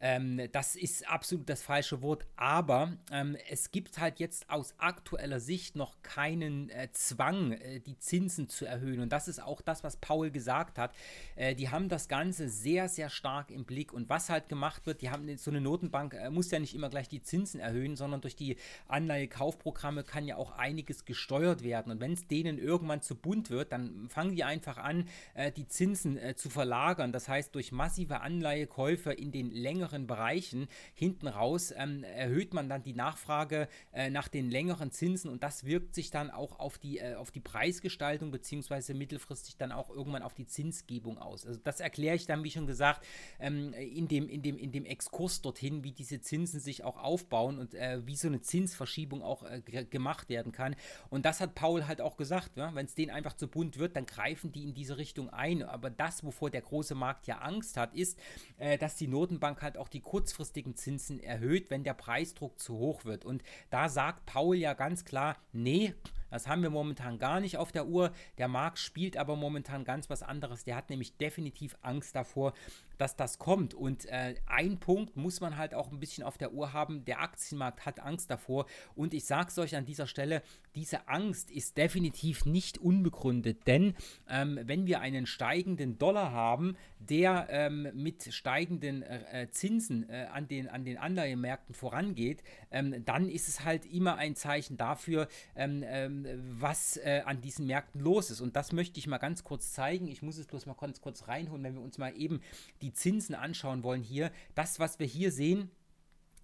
Ähm, das ist absolut das falsche Wort, aber ähm, es gibt halt jetzt aus aktueller Sicht noch keinen äh, Zwang, äh, die Zinsen zu erhöhen, und das ist auch das, was Powell gesagt hat. Äh, die haben das Ganze sehr, sehr stark im Blick, und was halt gemacht wird, die haben so eine Notenbank, äh, muss ja nicht immer gleich die Zinsen erhöhen, sondern durch die Anleihekaufprogramme kann ja auch einiges gesteuert werden, und wenn es denen irgendwann zu bunt wird, dann fangen die einfach an, äh, die Zinsen äh, zu verlagern, das heißt durch massive Anleihekäufe in den längeren Bereichen hinten raus ähm, erhöht man dann die Nachfrage äh, nach den längeren Zinsen, und das wirkt sich dann auch auf die, äh, auf die Preisgestaltung beziehungsweise mittelfristig dann auch irgendwann auf die Zinsgebung aus. Also das erkläre ich dann, wie schon gesagt, ähm, in dem, in dem, in dem Exkurs dorthin, wie diese Zinsen sich auch aufbauen und äh, wie so eine Zinsverschiebung auch äh, gemacht werden kann. Und das hat Powell halt auch gesagt, ja? Wenn es denen einfach zu bunt wird, dann greifen die in diese Richtung ein. Aber das, wovor der große Markt ja Angst hat, ist, äh, dass die Notenbank halt auch die kurzfristigen Zinsen erhöht, wenn der Preisdruck zu hoch wird. Und da sagt Powell ja ganz klar, nee, das haben wir momentan gar nicht auf der Uhr. Der Markt spielt aber momentan ganz was anderes. Der hat nämlich definitiv Angst davor, dass das kommt. Und äh, ein Punkt muss man halt auch ein bisschen auf der Uhr haben. Der Aktienmarkt hat Angst davor. Und ich sage es euch an dieser Stelle, diese Angst ist definitiv nicht unbegründet. Denn ähm, wenn wir einen steigenden Dollar haben, der ähm, mit steigenden äh, Zinsen äh, an den, an den Anleihemärkten vorangeht, ähm, dann ist es halt immer ein Zeichen dafür, ähm, ähm, was äh, an diesen Märkten los ist. Und das möchte ich mal ganz kurz zeigen. Ich muss es bloß mal ganz kurz reinholen, wenn wir uns mal eben die Zinsen anschauen wollen hier. Das, was wir hier sehen,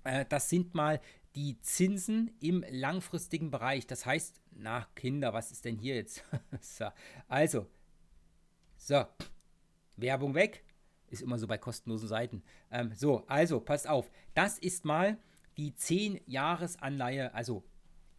äh, das sind mal die Zinsen im langfristigen Bereich. Das heißt, na Kinder, was ist denn hier jetzt? So, also, so, Werbung weg. Ist immer so bei kostenlosen Seiten. Ähm, so, also, passt auf. Das ist mal die zehn Jahres Anleihe, also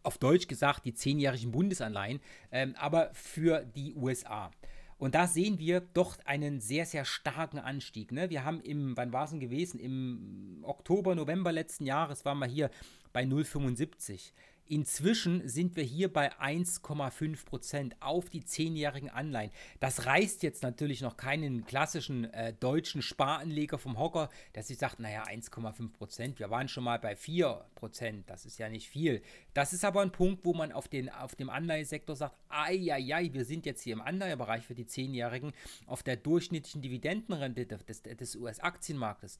auf Deutsch gesagt, die zehnjährigen Bundesanleihen, ähm, aber für die U S A. Und da sehen wir doch einen sehr, sehr starken Anstieg. Ne? Wir haben im, wann war es denn gewesen? Im Oktober, November letzten Jahres waren wir hier bei null Komma fünfundsiebzig. Inzwischen sind wir hier bei eins Komma fünf Prozent auf die zehnjährigen Anleihen. Das reißt jetzt natürlich noch keinen klassischen äh, deutschen Sparanleger vom Hocker, dass ich sage, naja, eins Komma fünf Prozent, wir waren schon mal bei vier Prozent, das ist ja nicht viel. Das ist aber ein Punkt, wo man auf, den, auf dem Anleihesektor sagt, eieiei, wir sind jetzt hier im Anleihebereich für die zehnjährigen auf der durchschnittlichen Dividendenrendite des, des U S-Aktienmarktes.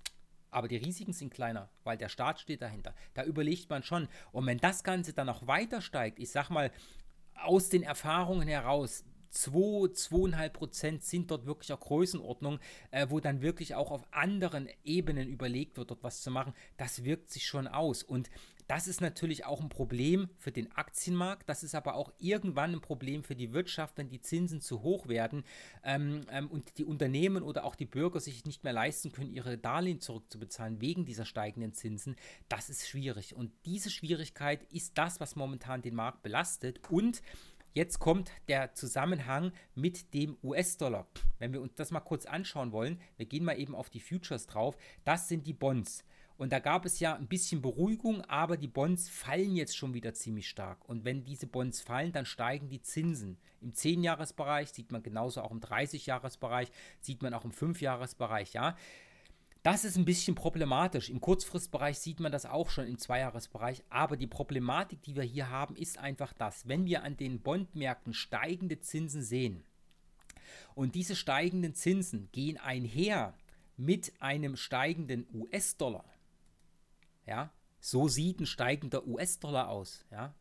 Aber die Risiken sind kleiner, weil der Staat steht dahinter. Da überlegt man schon. Und wenn das Ganze dann noch weiter steigt, ich sag mal, aus den Erfahrungen heraus, zwei, zwei Komma fünf Prozent sind dort wirklich auch Größenordnung, äh, wo dann wirklich auch auf anderen Ebenen überlegt wird, dort was zu machen. Das wirkt sich schon aus. Und das ist natürlich auch ein Problem für den Aktienmarkt. Das ist aber auch irgendwann ein Problem für die Wirtschaft, wenn die Zinsen zu hoch werden ähm, ähm, und die Unternehmen oder auch die Bürger sich nicht mehr leisten können, ihre Darlehen zurückzubezahlen wegen dieser steigenden Zinsen. Das ist schwierig. Und diese Schwierigkeit ist das, was momentan den Markt belastet. Und jetzt kommt der Zusammenhang mit dem U S-Dollar. Wenn wir uns das mal kurz anschauen wollen, wir gehen mal eben auf die Futures drauf, das sind die Bonds. Und da gab es ja ein bisschen Beruhigung, aber die Bonds fallen jetzt schon wieder ziemlich stark. Und wenn diese Bonds fallen, dann steigen die Zinsen. Im zehn-Jahres-Bereich sieht man genauso, auch im dreißig-Jahres-Bereich, sieht man auch im fünf-Jahres-Bereich, ja. Das ist ein bisschen problematisch. Im Kurzfristbereich sieht man das auch schon im Zweijahresbereich. Aber die Problematik, die wir hier haben, ist einfach das. Wenn wir an den Bondmärkten steigende Zinsen sehen und diese steigenden Zinsen gehen einher mit einem steigenden U S-Dollar, ja, so sieht ein steigender U S-Dollar aus, ja,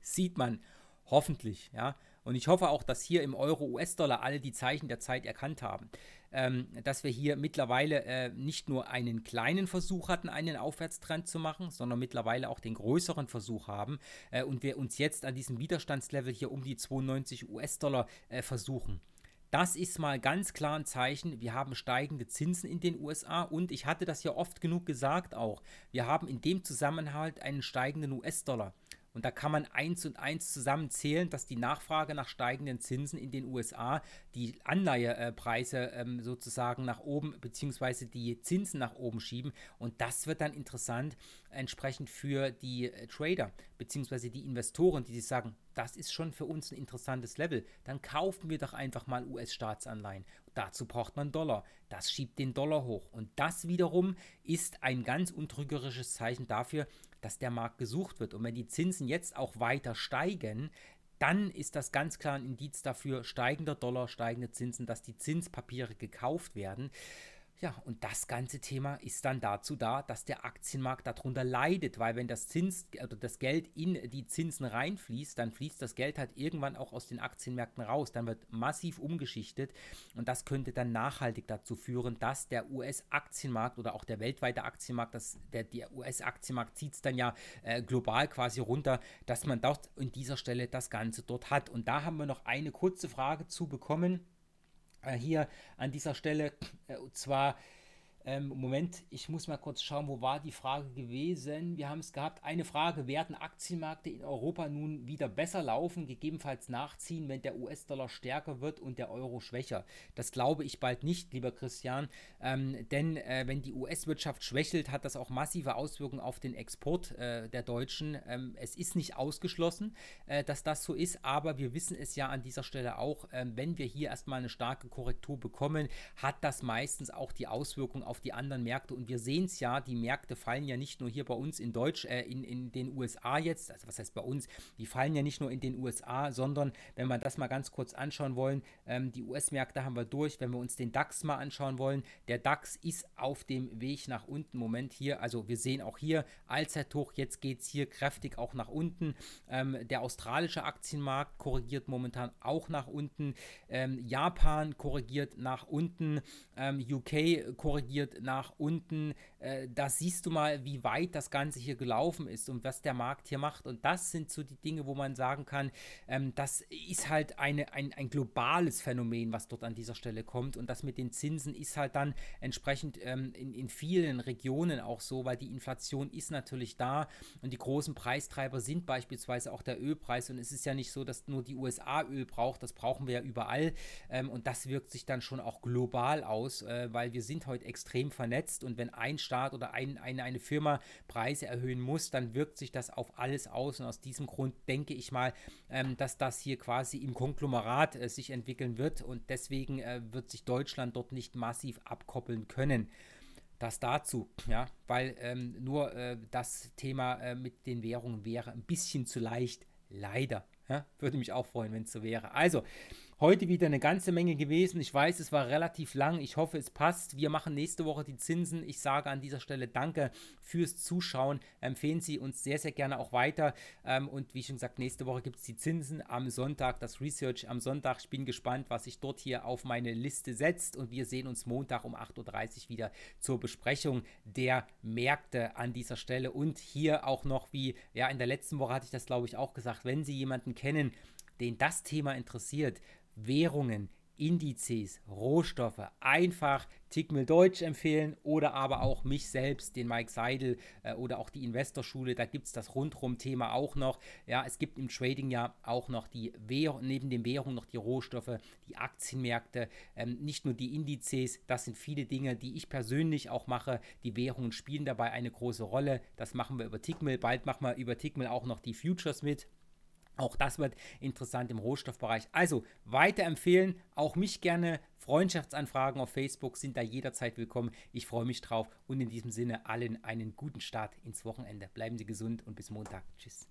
sieht man hoffentlich, ja. Und ich hoffe auch, dass hier im Euro-U S-Dollar alle die Zeichen der Zeit erkannt haben, ähm, dass wir hier mittlerweile äh, nicht nur einen kleinen Versuch hatten, einen Aufwärtstrend zu machen, sondern mittlerweile auch den größeren Versuch haben äh, und wir uns jetzt an diesem Widerstandslevel hier um die zweiundneunzig US-Dollar äh, versuchen. Das ist mal ganz klar ein Zeichen, wir haben steigende Zinsen in den U S A und ich hatte das ja oft genug gesagt auch, wir haben in dem Zusammenhang einen steigenden U S-Dollar. Und da kann man eins und eins zusammenzählen, dass die Nachfrage nach steigenden Zinsen in den U S A die Anleihepreise ähm, sozusagen nach oben bzw. die Zinsen nach oben schieben. Und das wird dann interessant entsprechend für die Trader bzw. die Investoren, die sich sagen, das ist schon für uns ein interessantes Level. Dann kaufen wir doch einfach mal U S-Staatsanleihen. Dazu braucht man Dollar. Das schiebt den Dollar hoch. Und das wiederum ist ein ganz untrügerisches Zeichen dafür, dass der Markt gesucht wird. Und wenn die Zinsen jetzt auch weiter steigen, dann ist das ganz klar ein Indiz dafür, steigender Dollar, steigende Zinsen, dass die Zinspapiere gekauft werden. Ja, und das ganze Thema ist dann dazu da, dass der Aktienmarkt darunter leidet, weil wenn das Zins, also das Geld in die Zinsen reinfließt, dann fließt das Geld halt irgendwann auch aus den Aktienmärkten raus, dann wird massiv umgeschichtet und das könnte dann nachhaltig dazu führen, dass der U S-Aktienmarkt oder auch der weltweite Aktienmarkt, das, der, der U S-Aktienmarkt zieht es dann ja äh, global quasi runter, dass man dort an dieser Stelle das Ganze dort hat. Und da haben wir noch eine kurze Frage zu bekommen. Hier an dieser Stelle, und zwar, ähm, Moment, ich muss mal kurz schauen, wo war die Frage gewesen? Wir haben es gehabt, eine Frage, werden Aktienmärkte in Europa nun wieder besser laufen, gegebenenfalls nachziehen, wenn der U S-Dollar stärker wird und der Euro schwächer? Das glaube ich bald nicht, lieber Christian, ähm, denn äh, wenn die U S-Wirtschaft schwächelt, hat das auch massive Auswirkungen auf den Export äh, der Deutschen. Ähm, es ist nicht ausgeschlossen, äh, dass das so ist, aber wir wissen es ja an dieser Stelle auch, äh, wenn wir hier erstmal eine starke Korrektur bekommen, hat das meistens auch die Auswirkungen auf auf die anderen Märkte und wir sehen es ja, die Märkte fallen ja nicht nur hier bei uns in Deutsch, äh, in, in den U S A jetzt, also was heißt bei uns, die fallen ja nicht nur in den U S A, sondern wenn wir das mal ganz kurz anschauen wollen, ähm, die U S-Märkte haben wir durch, wenn wir uns den DAX mal anschauen wollen, der DAX ist auf dem Weg nach unten, Moment hier, also wir sehen auch hier Allzeithoch, jetzt geht es hier kräftig auch nach unten, ähm, der australische Aktienmarkt korrigiert momentan auch nach unten, ähm, Japan korrigiert nach unten, ähm, U K korrigiert nach unten, das siehst du mal, wie weit das Ganze hier gelaufen ist und was der Markt hier macht und das sind so die Dinge, wo man sagen kann, das ist halt eine, ein, ein globales Phänomen, was dort an dieser Stelle kommt und das mit den Zinsen ist halt dann entsprechend in, in vielen Regionen auch so, weil die Inflation ist natürlich da und die großen Preistreiber sind beispielsweise auch der Ölpreis und es ist ja nicht so, dass nur die U S A Öl braucht, das brauchen wir ja überall und das wirkt sich dann schon auch global aus, weil wir sind heute extrem extrem vernetzt und wenn ein Staat oder ein, eine, eine Firma Preise erhöhen muss, dann wirkt sich das auf alles aus und aus diesem Grund denke ich mal, ähm, dass das hier quasi im Konglomerat äh, sich entwickeln wird und deswegen äh, wird sich Deutschland dort nicht massiv abkoppeln können. Das dazu, ja, weil ähm, nur äh, das Thema äh, mit den Währungen wäre ein bisschen zu leicht, leider. Ja, würde mich auch freuen, wenn es so wäre. Also, heute wieder eine ganze Menge gewesen. Ich weiß, es war relativ lang. Ich hoffe, es passt. Wir machen nächste Woche die Zinsen. Ich sage an dieser Stelle danke fürs Zuschauen. Empfehlen Sie uns sehr, sehr gerne auch weiter. Und wie schon gesagt, nächste Woche gibt es die Zinsen am Sonntag, das Research am Sonntag. Ich bin gespannt, was sich dort hier auf meine Liste setzt. Und wir sehen uns Montag um acht Uhr dreißig wieder zur Besprechung der Märkte an dieser Stelle. Und hier auch noch, wie ja, in der letzten Woche hatte ich das, glaube ich, auch gesagt, wenn Sie jemanden kennen, den das Thema interessiert, Währungen, Indizes, Rohstoffe, einfach Tickmill Deutsch empfehlen oder aber auch mich selbst, den Mike Seidl äh, oder auch die Investorschule, da gibt es das Rundrum-Thema auch noch. Ja, es gibt im Trading ja auch noch die Währung, neben den Währungen noch die Rohstoffe, die Aktienmärkte, ähm, nicht nur die Indizes, das sind viele Dinge, die ich persönlich auch mache. Die Währungen spielen dabei eine große Rolle, das machen wir über Tickmill, bald machen wir über Tickmill auch noch die Futures mit. Auch das wird interessant im Rohstoffbereich. Also weiterempfehlen, auch mich gerne. Freundschaftsanfragen auf Facebook sind da jederzeit willkommen. Ich freue mich drauf und in diesem Sinne allen einen guten Start ins Wochenende. Bleiben Sie gesund und bis Montag. Tschüss.